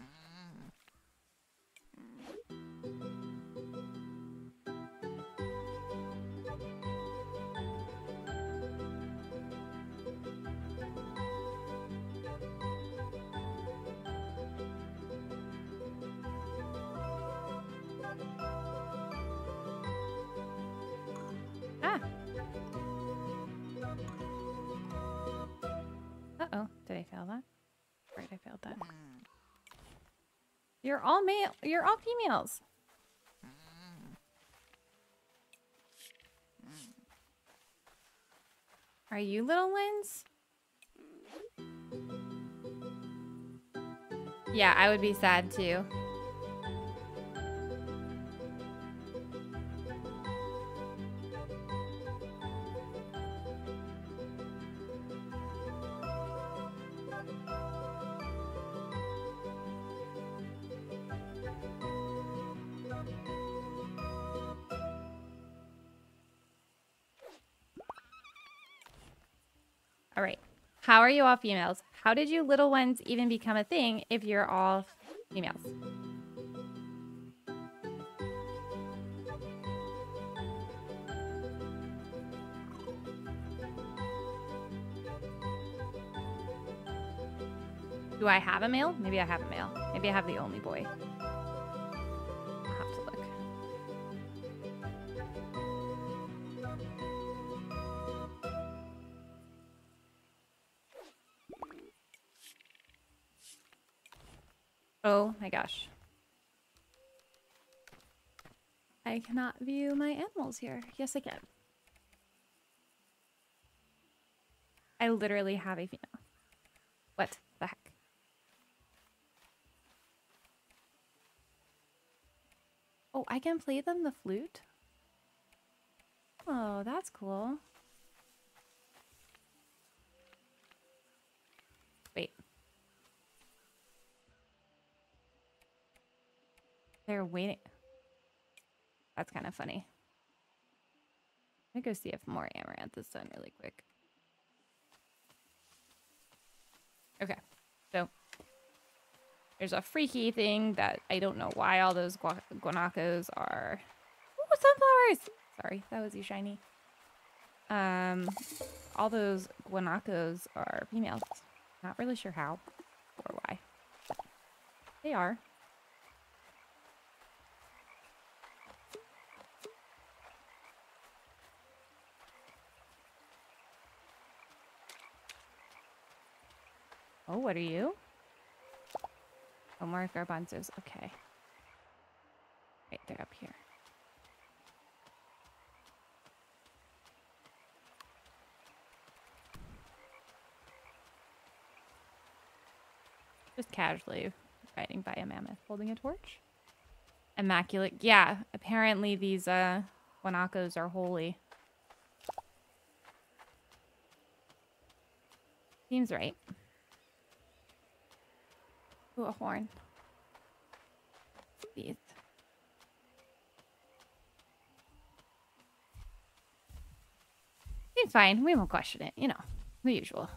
Oh, did I fail that? Right, I failed that. You're all male. You're all females. Are you little ones? Yeah, I would be sad too. All right. How are you all females? How did you little ones even become a thing if you're all females? Do I have a male? Maybe I have a male. Maybe I have the only boy. I'll have to look. Oh my gosh. I cannot view my animals here. Yes, I can. I literally have a female. What the heck? Oh, I can play them the flute? Oh, that's cool. Wait. They're waiting. That's kind of funny. Let me go see if more amaranth is done really quick. Okay, so there's a freaky thing that I don't know why all those guac guanacos are. Ooh, sunflowers! Sorry, that was you, shiny. Um, all those guanacos are females. Not really sure how or why. They are. Oh, what are you? Oh, more garbanzos. Okay. Right, they're up here. Just casually riding by a mammoth holding a torch. Immaculate. Yeah, apparently these uh, guanacos are holy. Seems right. Ooh, a horn. These. It's fine. We won't question it. You know, the usual.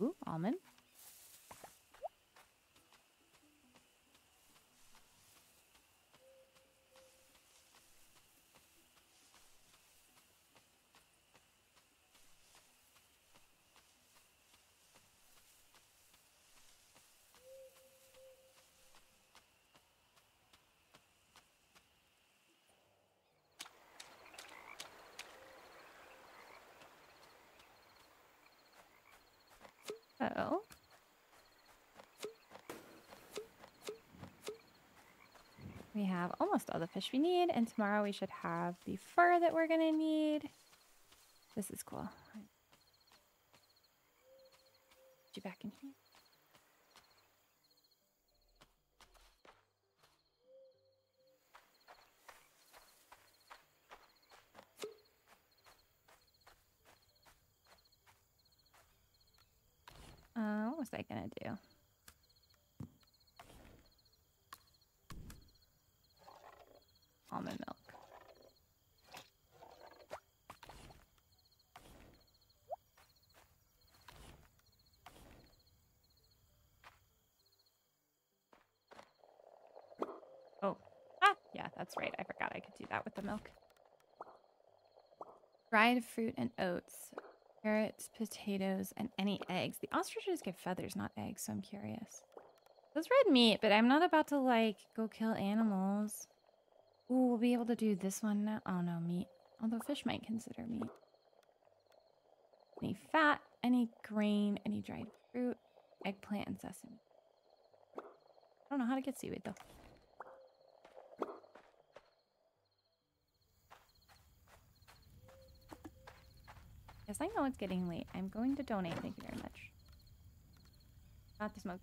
Ooh, almond. Uh-oh. We have almost all the fish we need, and tomorrow we should have the fur that we're gonna need. This is cool. Put you back in here. Uh, what was I gonna do? Almond milk. Oh, ah, yeah, that's right. I forgot I could do that with the milk. Dried fruit and oats. Carrots, potatoes, and any eggs. The ostriches get feathers, not eggs, so I'm curious. That's red meat, but I'm not about to, like, go kill animals. Ooh, we'll be able to do this one now. Oh, no, meat. Although fish might consider meat. Any fat, any grain, any dried fruit, eggplant, and sesame. I don't know how to get seaweed, though. Yes, I know it's getting late. I'm going to donate. Thank you very much. Not the smoked.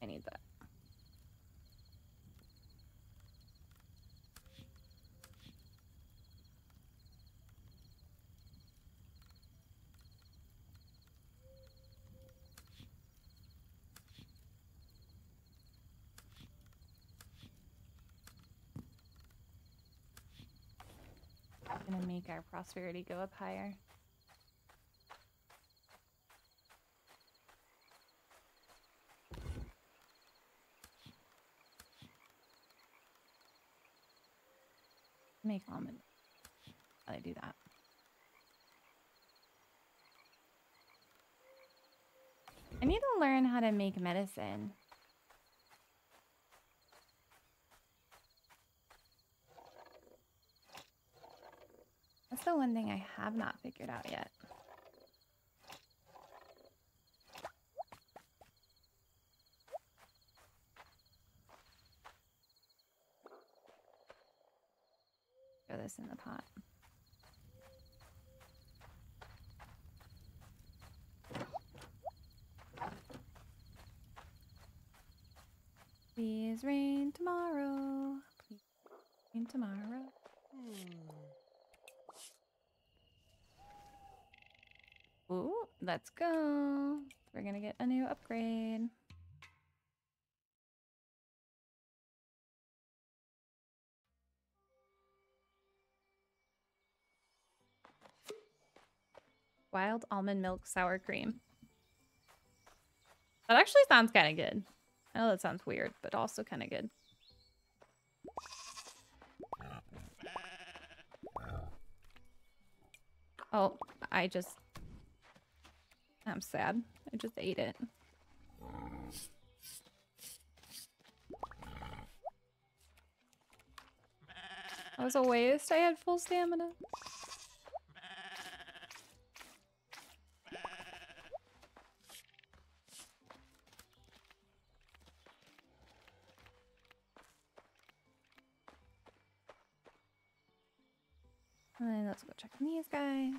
I need that. going to make our prosperity go up higher. Make almond. How do I do that? I need to learn how to make medicine. That's the one thing I have not figured out yet. Throw this in the pot. Please rain tomorrow. Please rain tomorrow. Hmm. Ooh, let's go. We're gonna get a new upgrade. Wild almond milk sour cream. That actually sounds kind of good. I know that sounds weird, but also kind of good. Oh, I just... I'm sad. I just ate it. That was a waste. I had full stamina. And let's go check on these guys.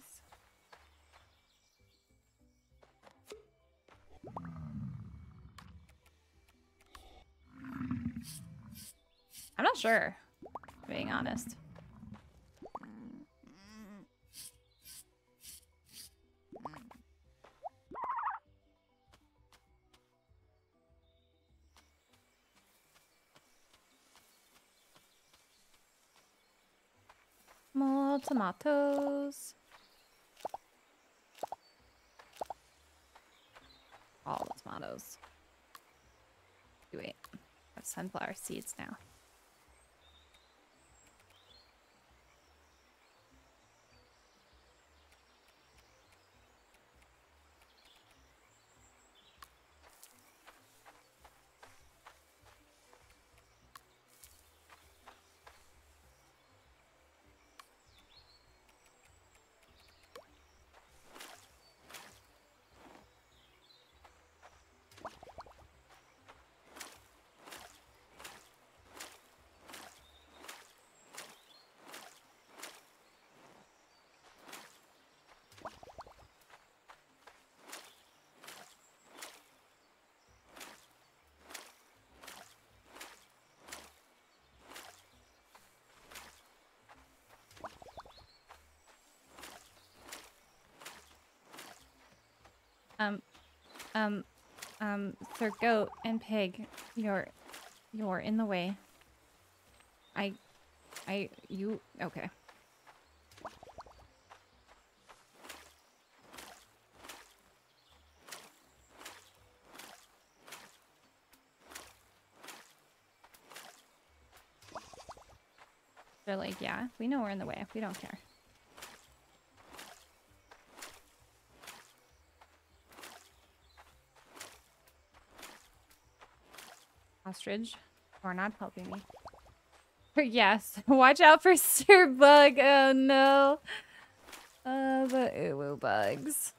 I'm not sure, being honest. More tomatoes. All the tomatoes. Wait, I have sunflower seeds now. Um, um, um, sir goat and pig, you're, you're in the way. I, I, you, okay. They're like, yeah, we know we're in the way. We don't care. Ostrich, or not helping me. Yes, watch out for Sir Bug. Oh no, uh, the uwu bugs.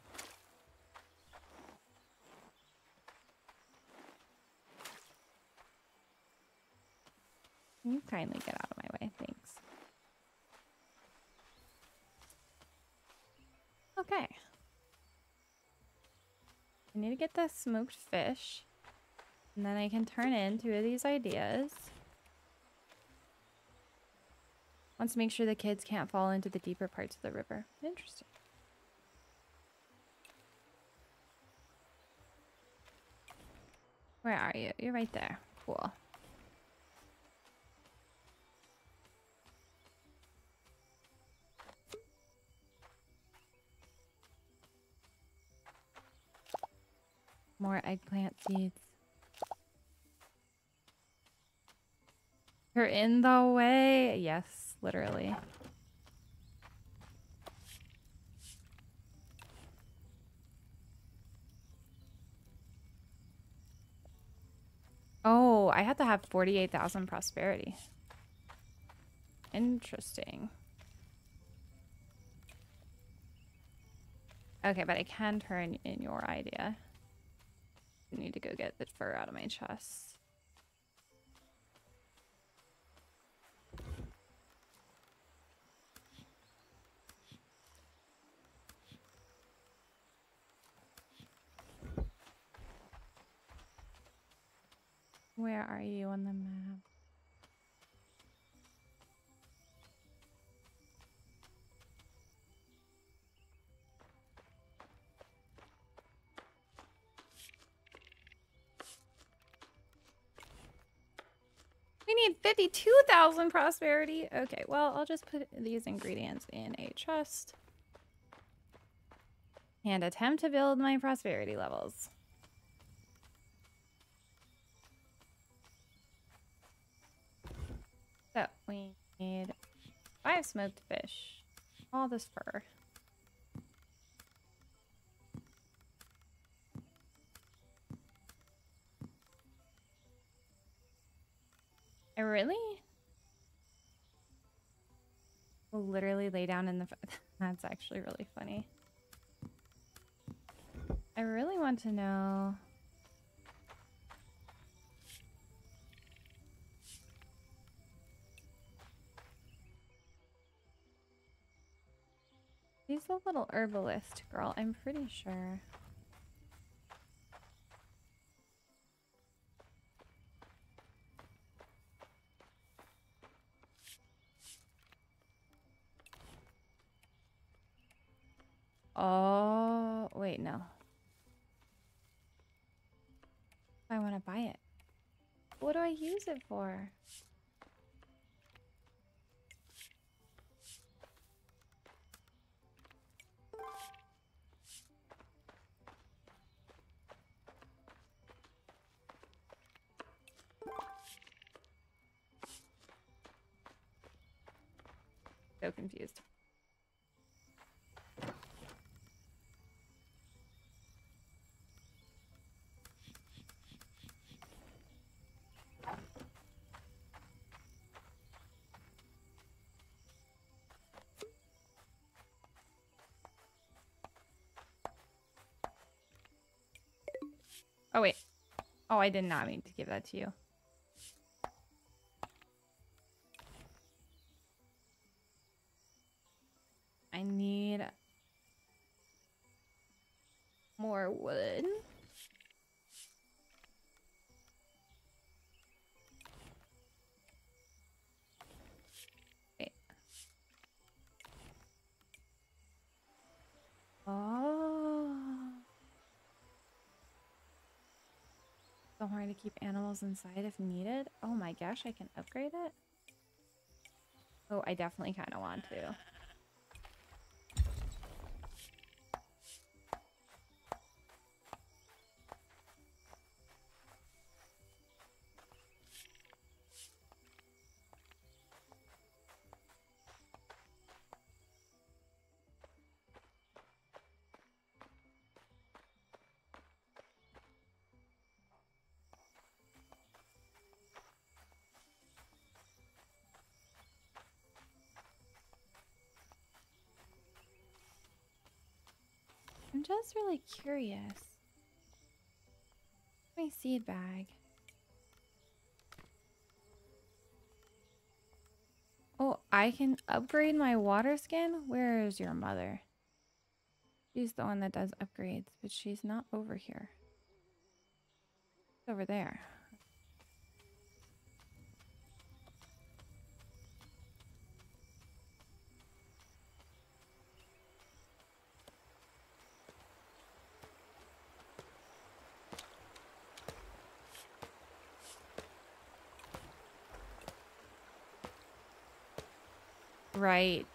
Can you kindly get out of my way, thanks. Okay. I need to get the smoked fish. And then I can turn in two of these ideas. Wants to make sure the kids can't fall into the deeper parts of the river. Interesting. Where are you? You're right there. Cool. more eggplant seeds. You're in the way. Yes, literally. Oh, I had to have forty-eight thousand prosperity. Interesting. Okay, but I can turn in your idea. I need to go get the fur out of my chest. Where are you on the map? We need fifty-two thousand prosperity. Okay, well, I'll just put these ingredients in a chest and attempt to build my prosperity levels. So we need five smoked fish, all this fur. I really will literally lay down in the... That's actually really funny. I really want to know... She's a little herbalist girl, I'm pretty sure. Oh, wait, no. I want to buy it. What do I use it for? So confused. Oh, wait. Oh, I did not mean to give that to you. I need more wood. Wait. Oh. So hard to keep animals inside if needed. Oh my gosh, I can upgrade it? Oh, I definitely kind of want to. I'm just really curious. My seed bag. Oh, I can upgrade my water skin? Where is your mother? She's the one that does upgrades, but she's not over here. It's over there. Right.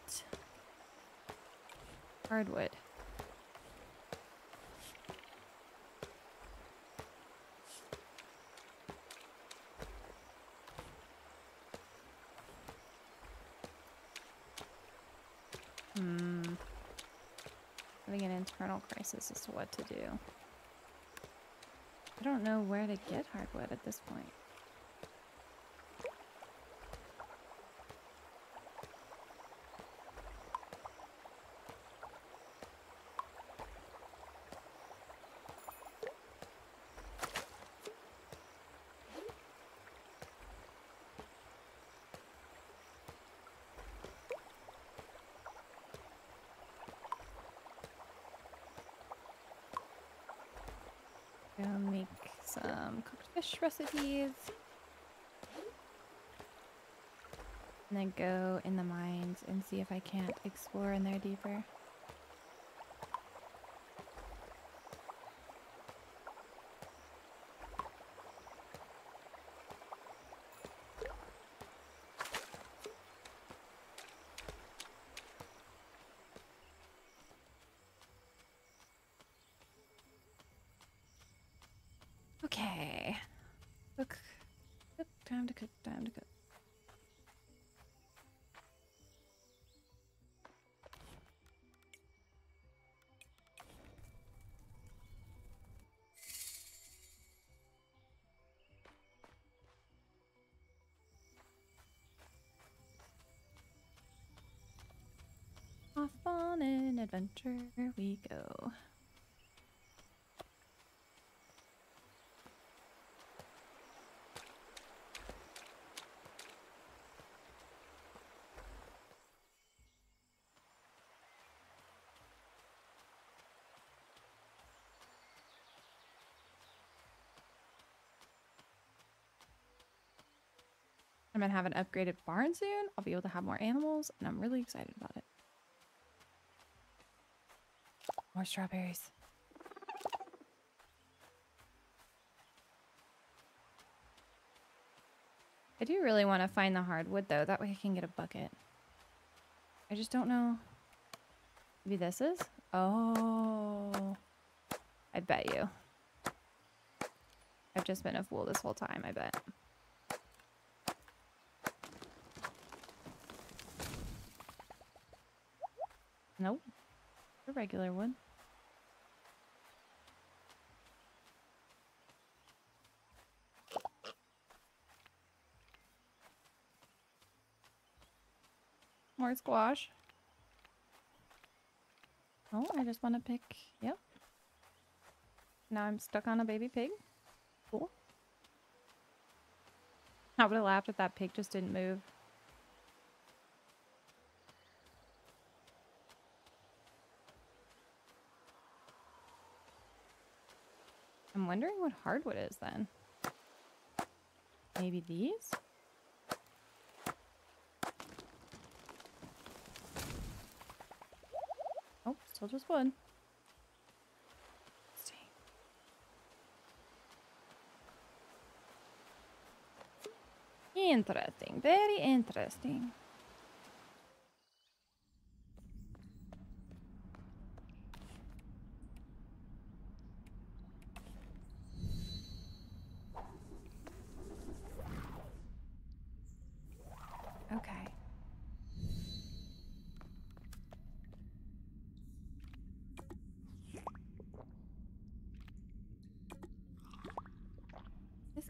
Hardwood. having an internal crisis as to what to do. I don't know where to get hardwood at this point. Recipes, and then go in the mines and see if I can't explore in there deeper. On an adventure we go. I'm gonna have an upgraded barn soon. I'll be able to have more animals, and I'm really excited about it. More strawberries. I do really want to find the hardwood though. That way I can get a bucket. I just don't know. Maybe this is? Oh. I bet you. I've just been a fool this whole time, I bet. Nope. A regular one. More squash. Oh, I just want to pick. Yep. Now I'm stuck on a baby pig. Cool. I would have laughed if that pig just didn't move. I'm wondering what hardwood is then. Maybe these? Oh, still just wood. Let's see. Interesting, very interesting.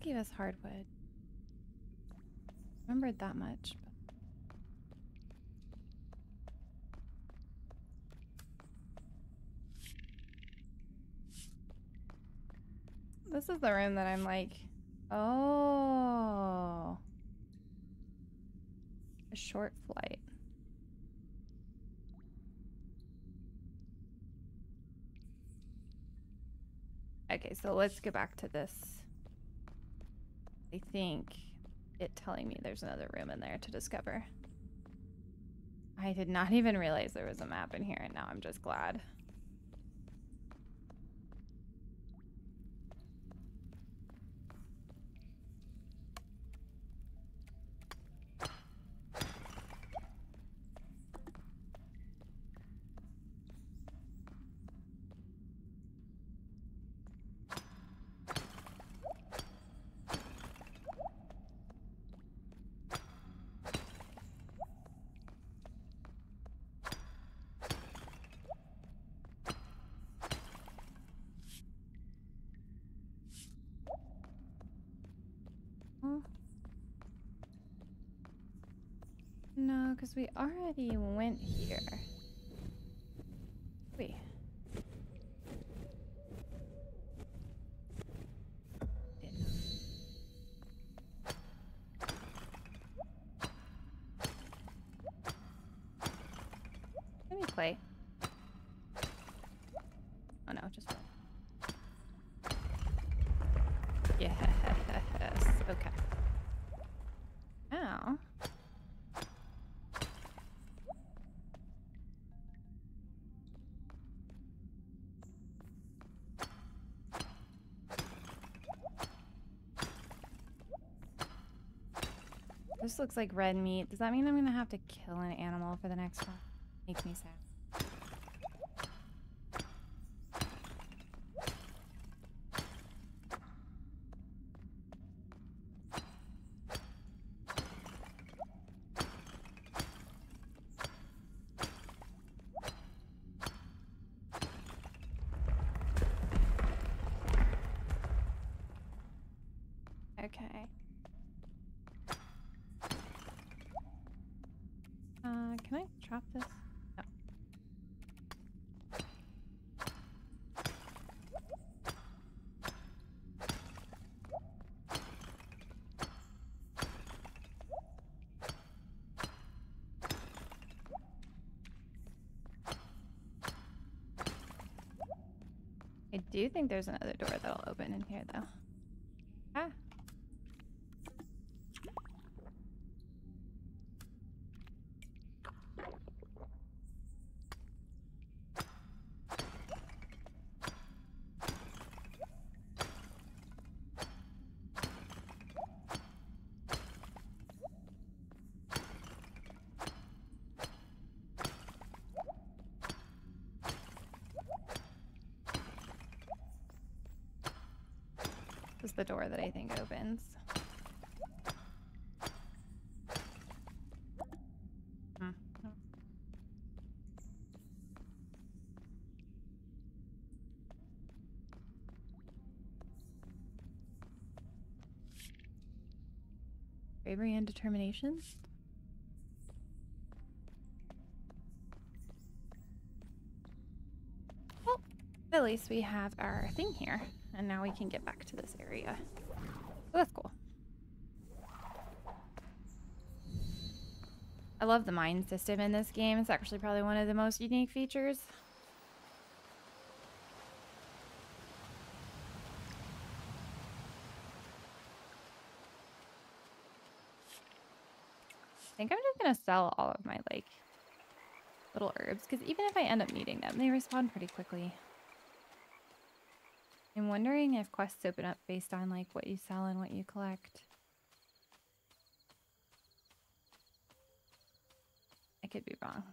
Gave us hardwood. Remembered that much. This is the room that I'm like, oh, a short flight. Okay, so let's get back to this. I think it telling me there's another room in there to discover. I did not even realize there was a map in here, and now I'm just glad. Because we already went here. Wait. Let me play. Oh no, just play. Yes, okay. Ow. This looks like red meat. Does that mean I'm gonna have to kill an animal for the next one? Makes me sad. Okay. Uh, can I drop this? No. I do think there's another door that'll open in here, though. Ah. Is the door that I think opens. Hmm. Bravery and determination. Well, at least we have our thing here. And now we can get back to this area. So that's cool. I love the mine system in this game. It's actually probably one of the most unique features. I think I'm just gonna sell all of my like little herbs, because even if I end up needing them, they respawn pretty quickly. I'm wondering if quests open up based on like what you sell and what you collect. I could be wrong.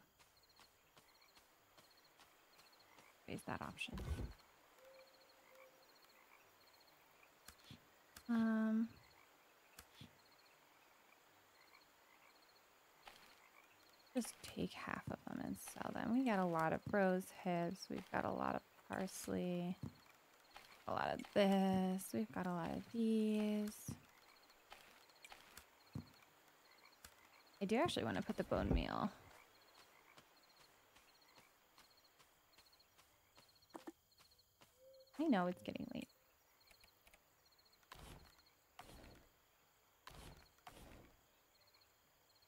Raise that option. Um. Just take half of them and sell them. We got a lot of rose hips. We've got a lot of parsley. A lot of this. We've got a lot of these. I do actually want to put the bone meal. I know it's getting late.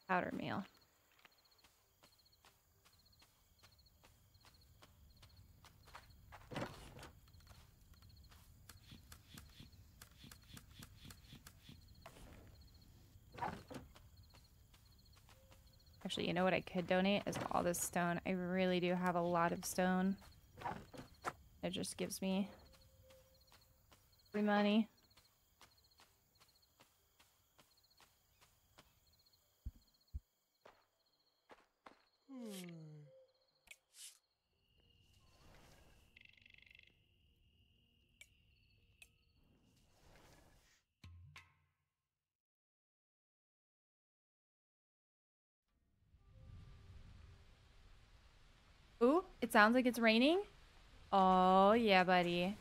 Powder meal. Actually, you know what I could donate is all this stone. I really do have a lot of stone. It just gives me free money. Hmm. Ooh, it sounds like it's raining. Oh, yeah, buddy.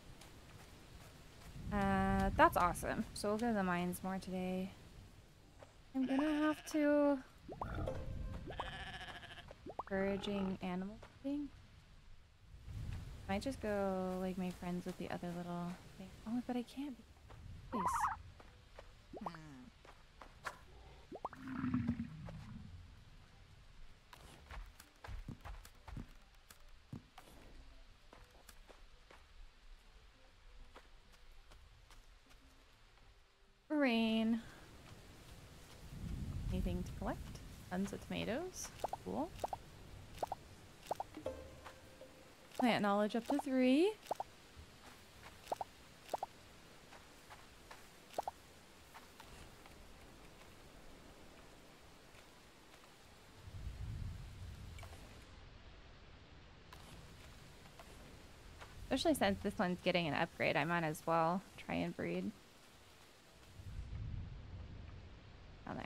Uh, that's awesome. So we'll go to the mines more today. I'm gonna have to... encouraging animal feeding. I might just go like my friends with the other little thing. Oh, but I can't. Please. Rain. Anything to collect? Tons of tomatoes. Cool. Plant knowledge up to three. Especially since this one's getting an upgrade, I might as well try and breed. Down there.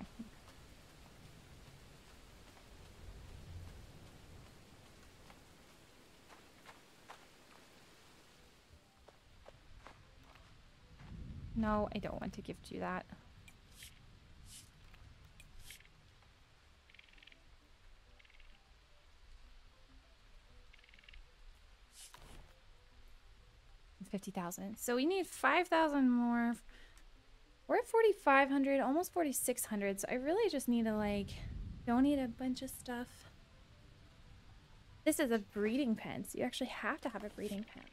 No, I don't want to gift you that. fifty thousand. So we need five thousand more. We're at forty-five hundred, almost forty-six hundred. So I really just need to like donate a bunch of stuff. This is a breeding pen, so you actually have to have a breeding pen.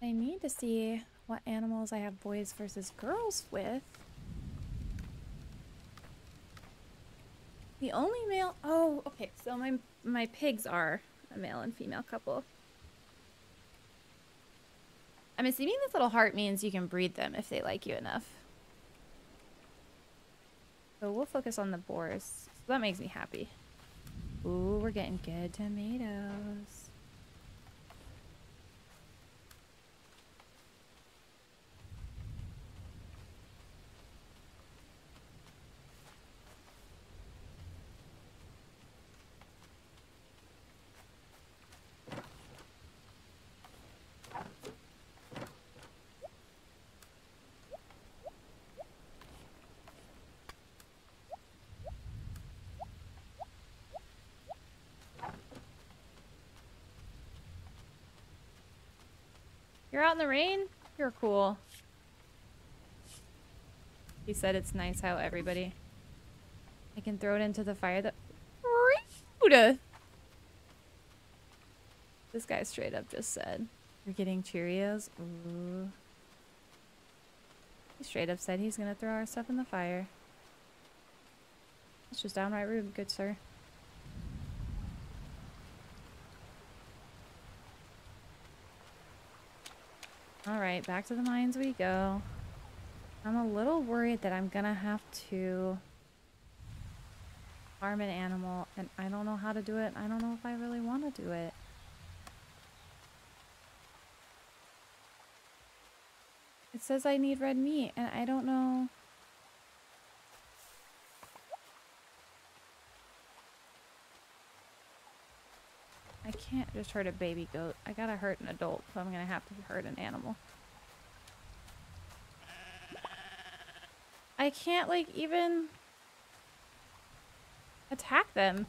I need to see what animals I have boys versus girls with. The only male, oh, okay, so my my pigs are a male and female couple. I'm assuming this little heart means you can breed them if they like you enough. So we'll focus on the boars. So that makes me happy. Ooh, we're getting good tomatoes. You're out in the rain? You're cool. He said it's nice how everybody... I can throw it into the fire that... This guy straight up just said, you're getting Cheerios? Ooh. He straight up said he's gonna throw our stuff in the fire. It's just downright rude, good sir. Alright, back to the mines we go. I'm a little worried that I'm gonna have to farm an animal, and I don't know how to do it. I don't know if I really want to do it. It says I need red meat, and I don't know... I can't just hurt a baby goat. I gotta hurt an adult, so I'm gonna have to hurt an animal. I can't, like, even attack them.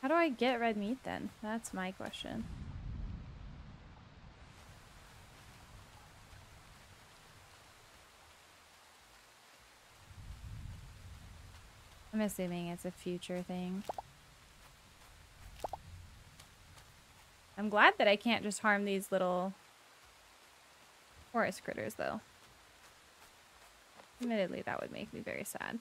How do I get red meat then? That's my question. I'm assuming it's a future thing. I'm glad that I can't just harm these little forest critters though. Admittedly, that would make me very sad.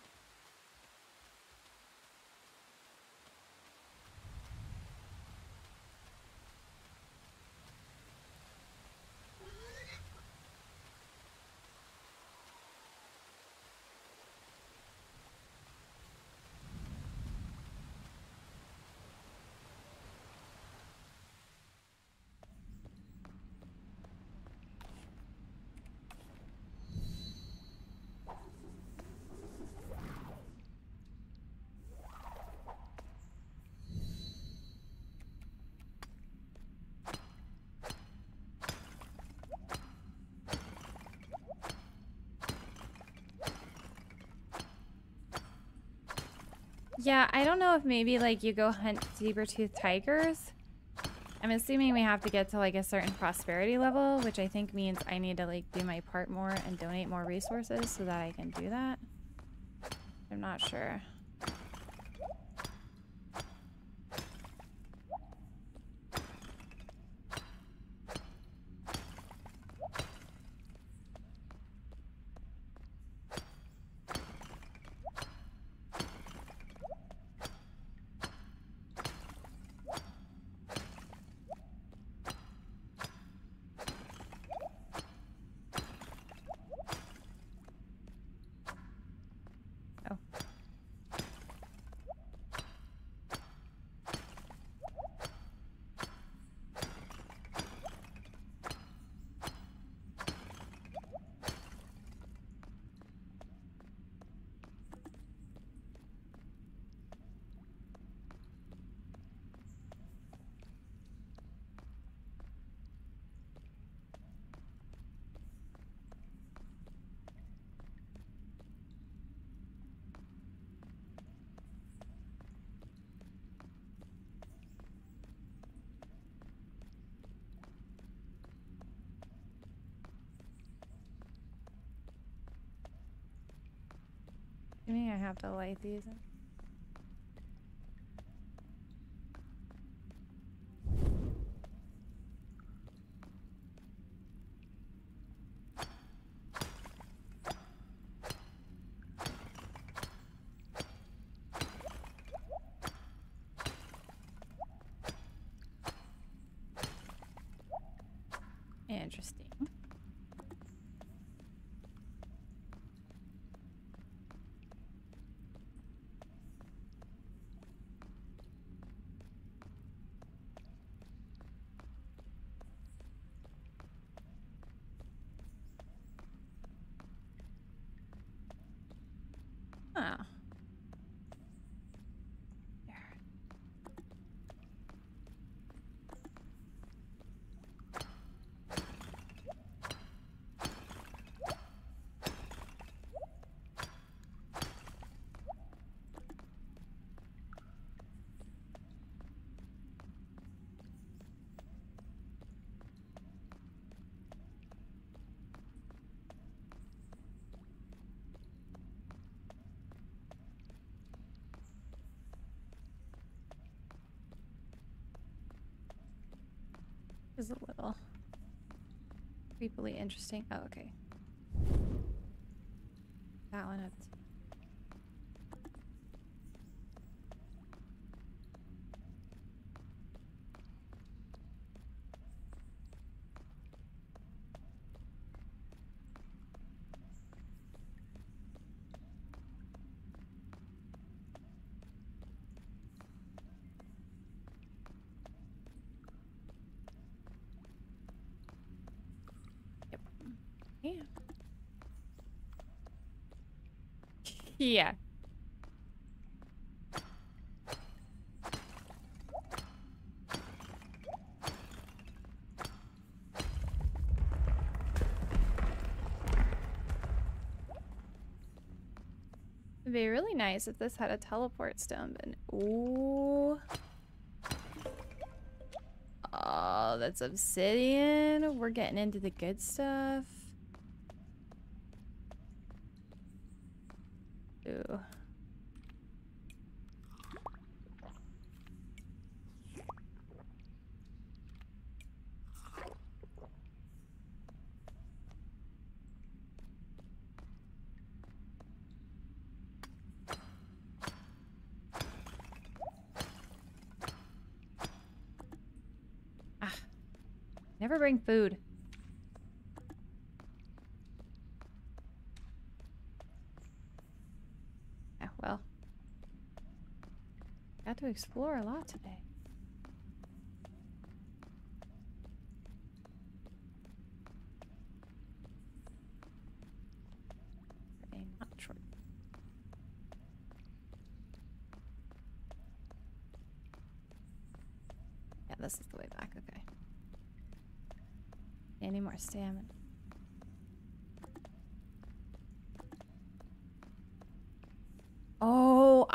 Yeah, I don't know if maybe like you go hunt saber-toothed tigers. I'm assuming we have to get to like a certain prosperity level, which I think means I need to like do my part more and donate more resources so that I can do that. I'm not sure. I mean, I have to light these. Interesting. Is a little creepily interesting. Oh, okay. That one up. Yeah. It'd be really nice if this had a teleport stone, but ooh. Oh, that's obsidian. We're getting into the good stuff. Ah, never bring food. To explore a lot today. Okay, not sure. Yeah, this is the way back. Okay. Any more stamina?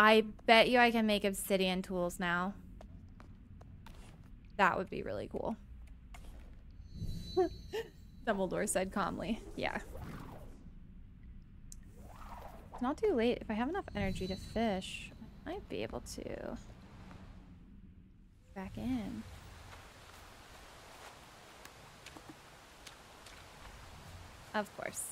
I bet you I can make obsidian tools now. That would be really cool. Dumbledore said calmly. Yeah. It's not too late. If I have enough energy to fish, I might be able to back in. Of course.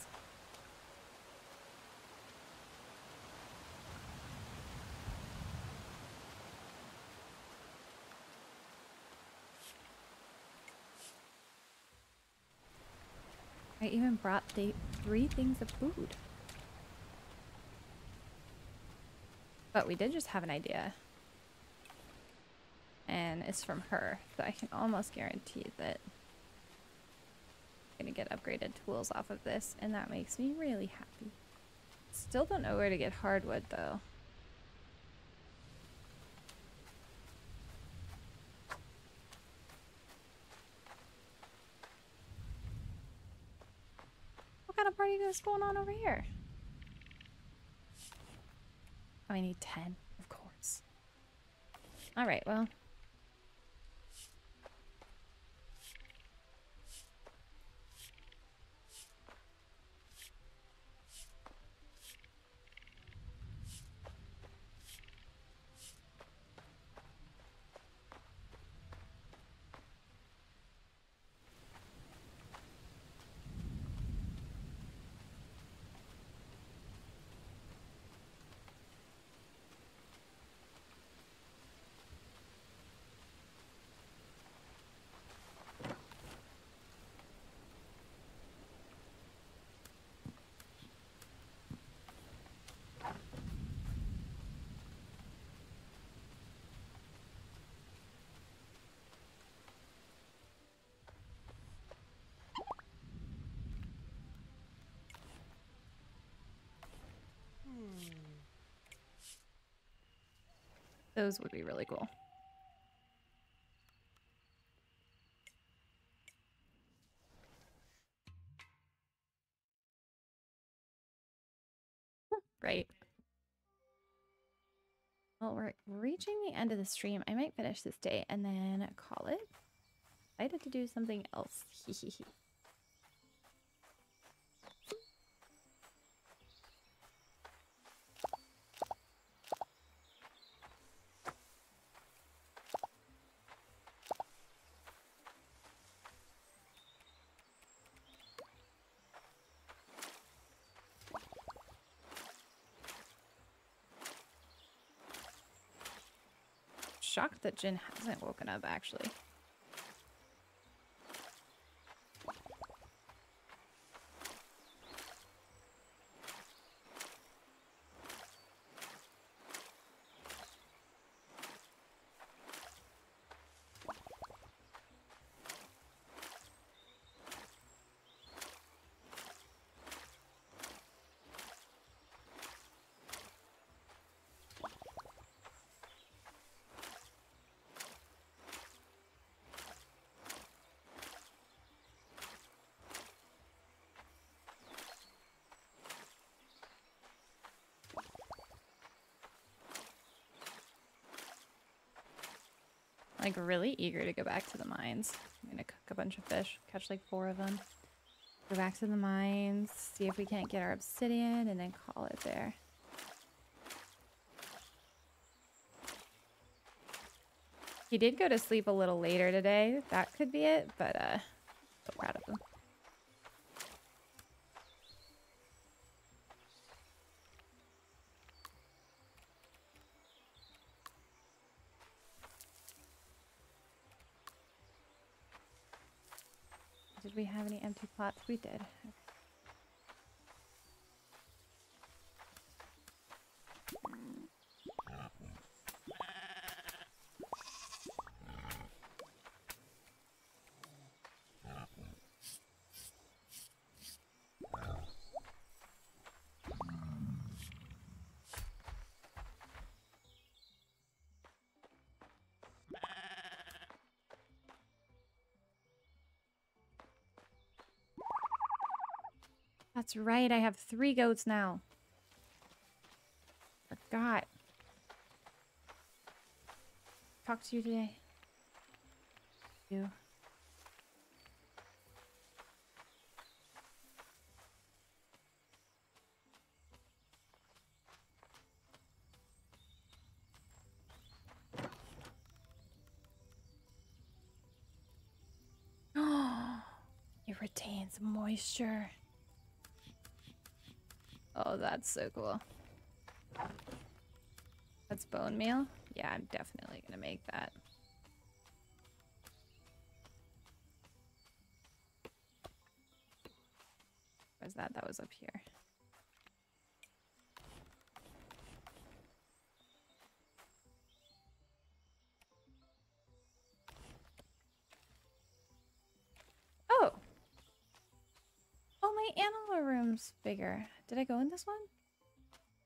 I even brought the three things of food. But we did just have an idea. And it's from her, so I can almost guarantee that I'm gonna get upgraded tools off of this, and that makes me really happy. Still don't know where to get hardwood though. Party that's going on over here. Oh, I need ten, of course. All right, well. Those would be really cool. Right. Well, we're reaching the end of the stream. I might finish this day and then call it. I had to do something else. Hehehe. Shocked that Jin hasn't woken up, actually. Like, really eager to go back to the mines. I'm gonna cook a bunch of fish, catch like four of them, go back to the mines, see if we can't get our obsidian, and then call it there. He did go to sleep a little later today. That could be it, but uh, so proud of him. Did we have any empty plots? We did. That's right, I have three goats now. Forgot. talk to you today. You. It retains moisture. Oh, that's so cool. That's bone meal? Yeah, I'm definitely gonna make that. Where's that? That was up here. Oh! Oh, my animal room's bigger. Did I go in this one?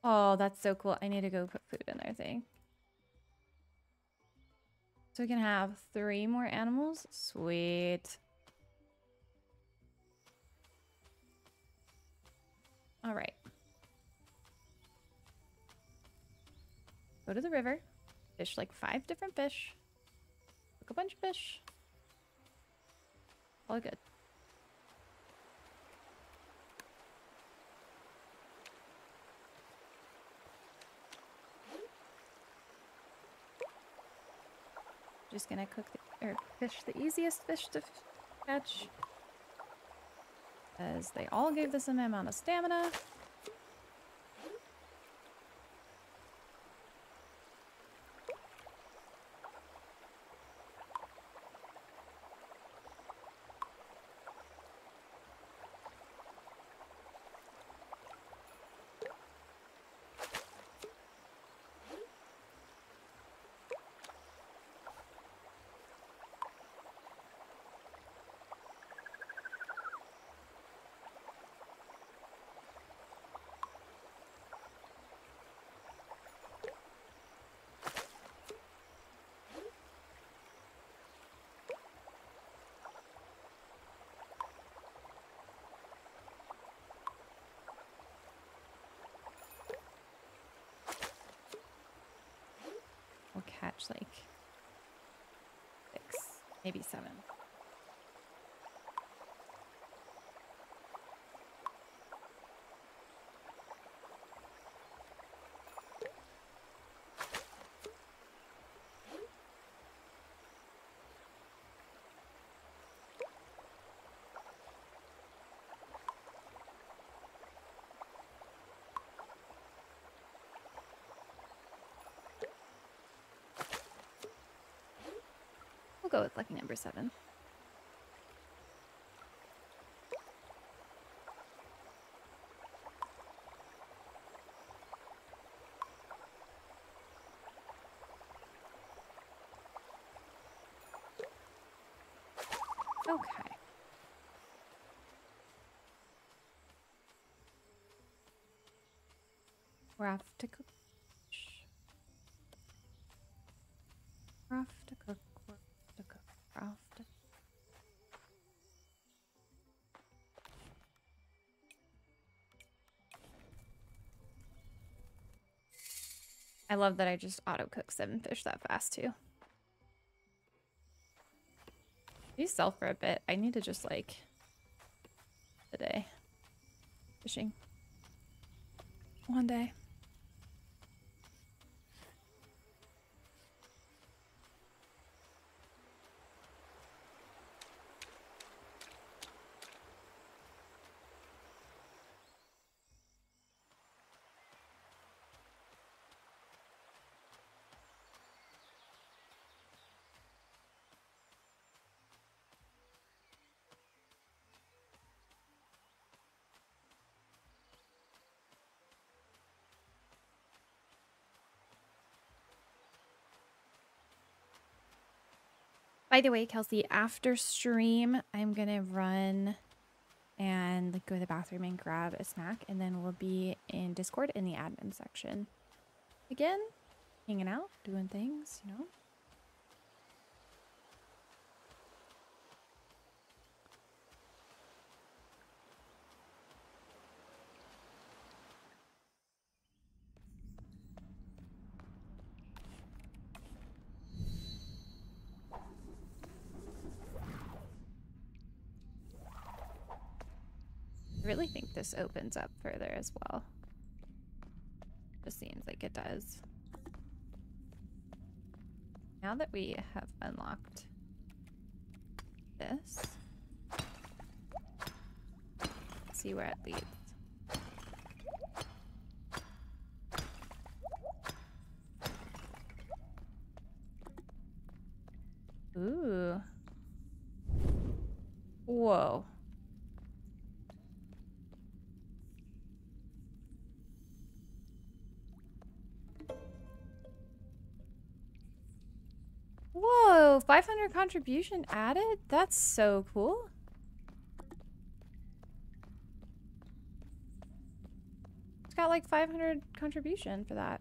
Oh, that's so cool. I need to go put food in their thing. So we can have three more animals? Sweet. All right. Go to the river. Fish like five different fish. Cook a bunch of fish. All good. Just gonna cook the, or fish the easiest fish to catch, as they all gave the same amount of stamina. Catch like six, maybe seven. We'll go with lucky number seven. Okay. We're off to cook. We're off to cook. I love that I just auto-cook seven fish that fast, too. These sell for a bit. I need to just, like, today. Fishing. One day. By the way, Kelsey, after stream, I'm going to run and like go to the bathroom and grab a snack, and then we'll be in Discord in the admin section. Again, hanging out, doing things, you know. really think this opens up further as well. Just seems like it does. Now that we have unlocked this, let's see where it leads. Ooh. Whoa. Whoa, five hundred contribution added? That's so cool. It's got like five hundred contribution for that.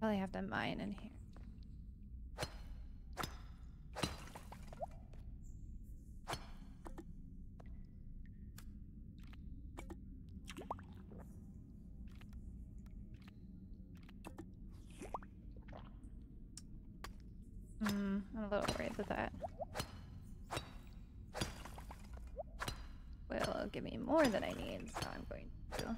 Probably have to mine in here. Hmm, I'm a little worried with that. Will give me more than I need, so I'm going to.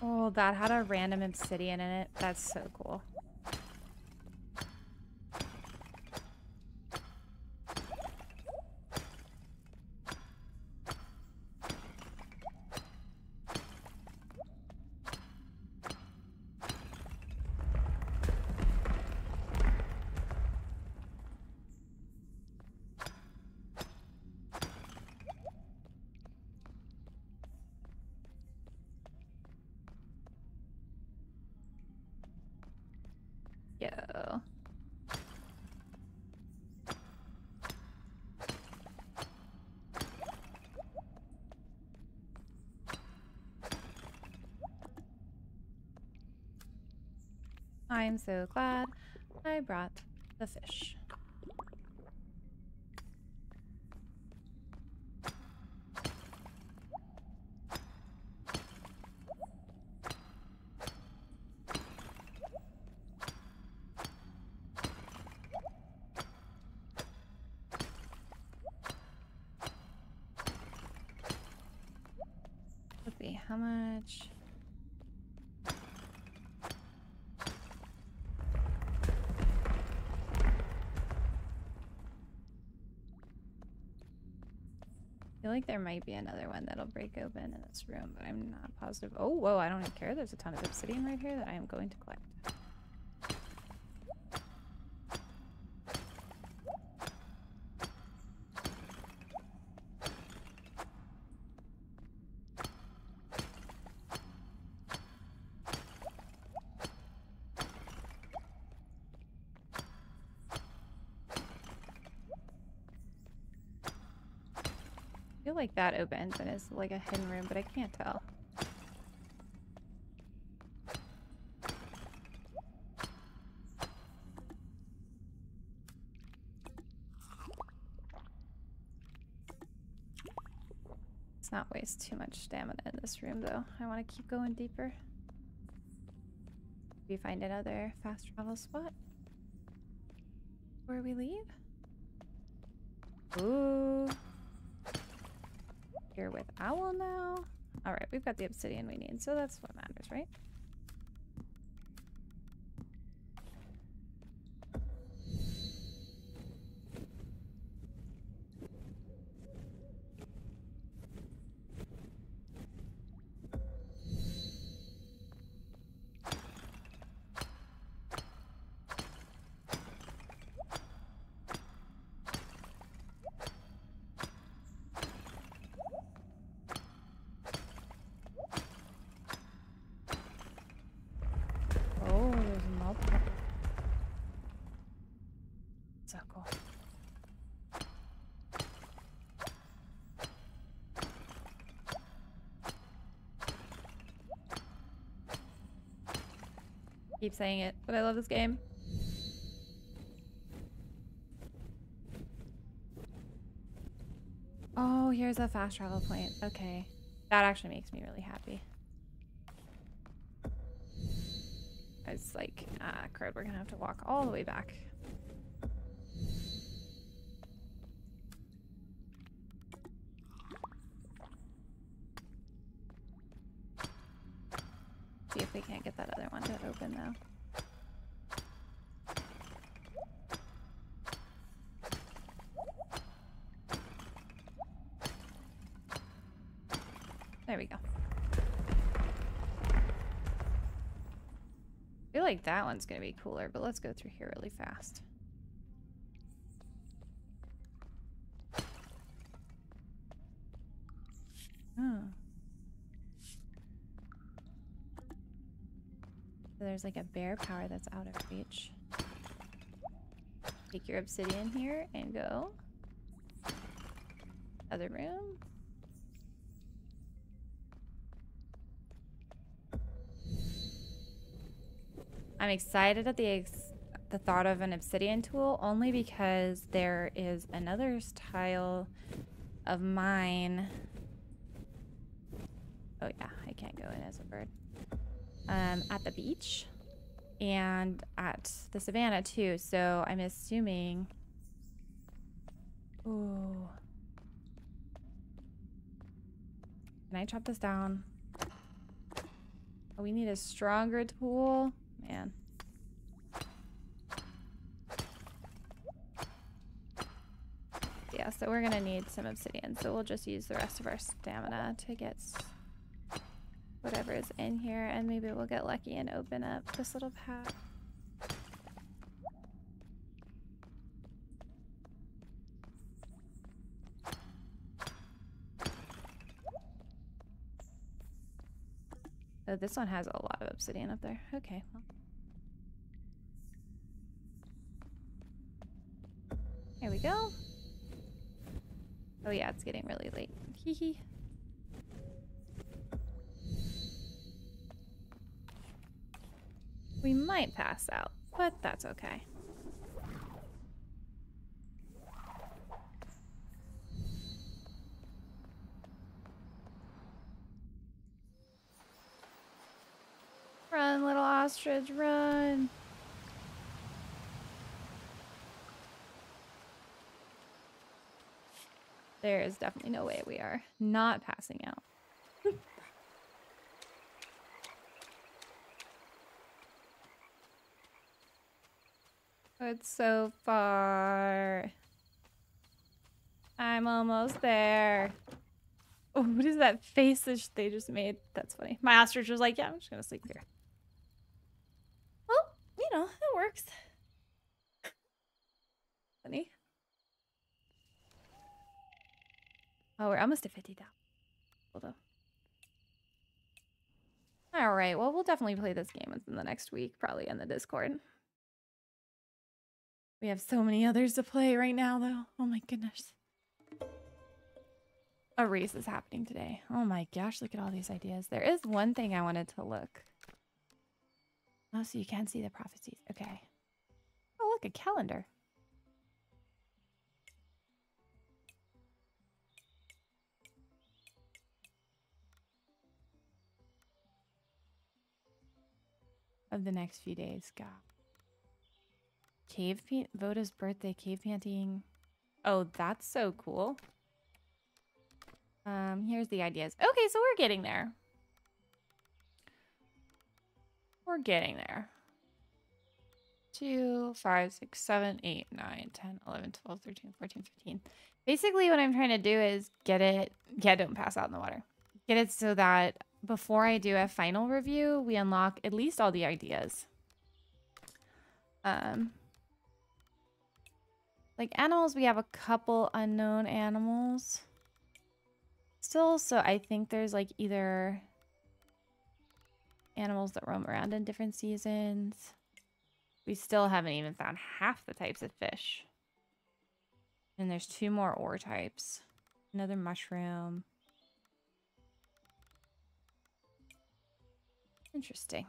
Oh, that had a random obsidian in it. That's so cool. I'm so glad I brought the fish. Let's see how much. I feel like there might be another one that'll break open in this room, but I'm not positive. Oh, whoa, I don't even care. There's a ton of obsidian right here that I am going to collect. I feel like that opens and it's like a hidden room, but I can't tell. Let's not waste too much stamina in this room, though. I want to keep going deeper. Maybe find another fast travel spot before we leave. Ooh. Here with owl now. All right, we've got the obsidian we need, so that's what matters, right? keep saying it, but I love this game. Oh, here's a fast travel point. Okay. That actually makes me really happy. I was like, ah, crud, we're gonna have to walk all the way back. See if we can't get that other one to open, though. There we go. I feel like that one's gonna be cooler, but let's go through here really fast. Oh. So there's like a bear power that's out of reach. Take your obsidian here and go. Other room. I'm excited at the ex the thought of an obsidian tool only because there is another tile of mine. Oh yeah, I can't go in as a bird. Um, at the beach and at the savannah too. So I'm assuming. Ooh. Can I chop this down? Oh, we need a stronger tool. Man. Yeah, so we're gonna need some obsidian, so we'll just use the rest of our stamina to get whatever is in here, and maybe we'll get lucky and open up this little path. Oh, this one has a lot of obsidian up there. Okay, well. There we go. Oh yeah, it's getting really late. Hee hee. We might pass out, but that's okay. Run, little ostrich, run! There is definitely no way we are not passing out. It's so far. I'm almost there. Oh, what is that face that they just made? That's funny. My ostrich was like, yeah, I'm just gonna sleep here. Well, you know, it works. Funny. Oh, we're almost at fifty thousand. Hold up. All right, well, we'll definitely play this game within the next week, probably on the Discord. We have so many others to play right now, though. Oh, my goodness. A race is happening today. Oh, my gosh. Look at all these ideas. There is one thing I wanted to look. Oh, so you can see the prophecies. Okay. Oh, look, a calendar. Of the next few days. God. Cave paint. Voda's birthday cave painting. Oh, that's so cool. Um, here's the ideas. Okay, so we're getting there. We're getting there. two, five, six, seven, eight, nine, ten, eleven, twelve, thirteen, fourteen, fifteen. Basically, what I'm trying to do is get it. Yeah, don't pass out in the water. Get it so that before I do a final review, we unlock at least all the ideas. Um, like animals, we have a couple unknown animals. Still, so I think there's like either animals that roam around in different seasons. We still haven't even found half the types of fish. And there's two more ore types. Another mushroom. Interesting.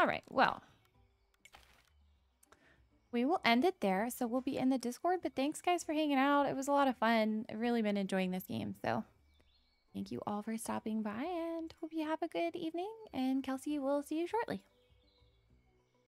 All right, well, we will end it there. So we'll be in the Discord, but thanks guys for hanging out. It was a lot of fun. I've really been enjoying this game. So thank you all for stopping by and hope you have a good evening, and Kelsey will see you shortly.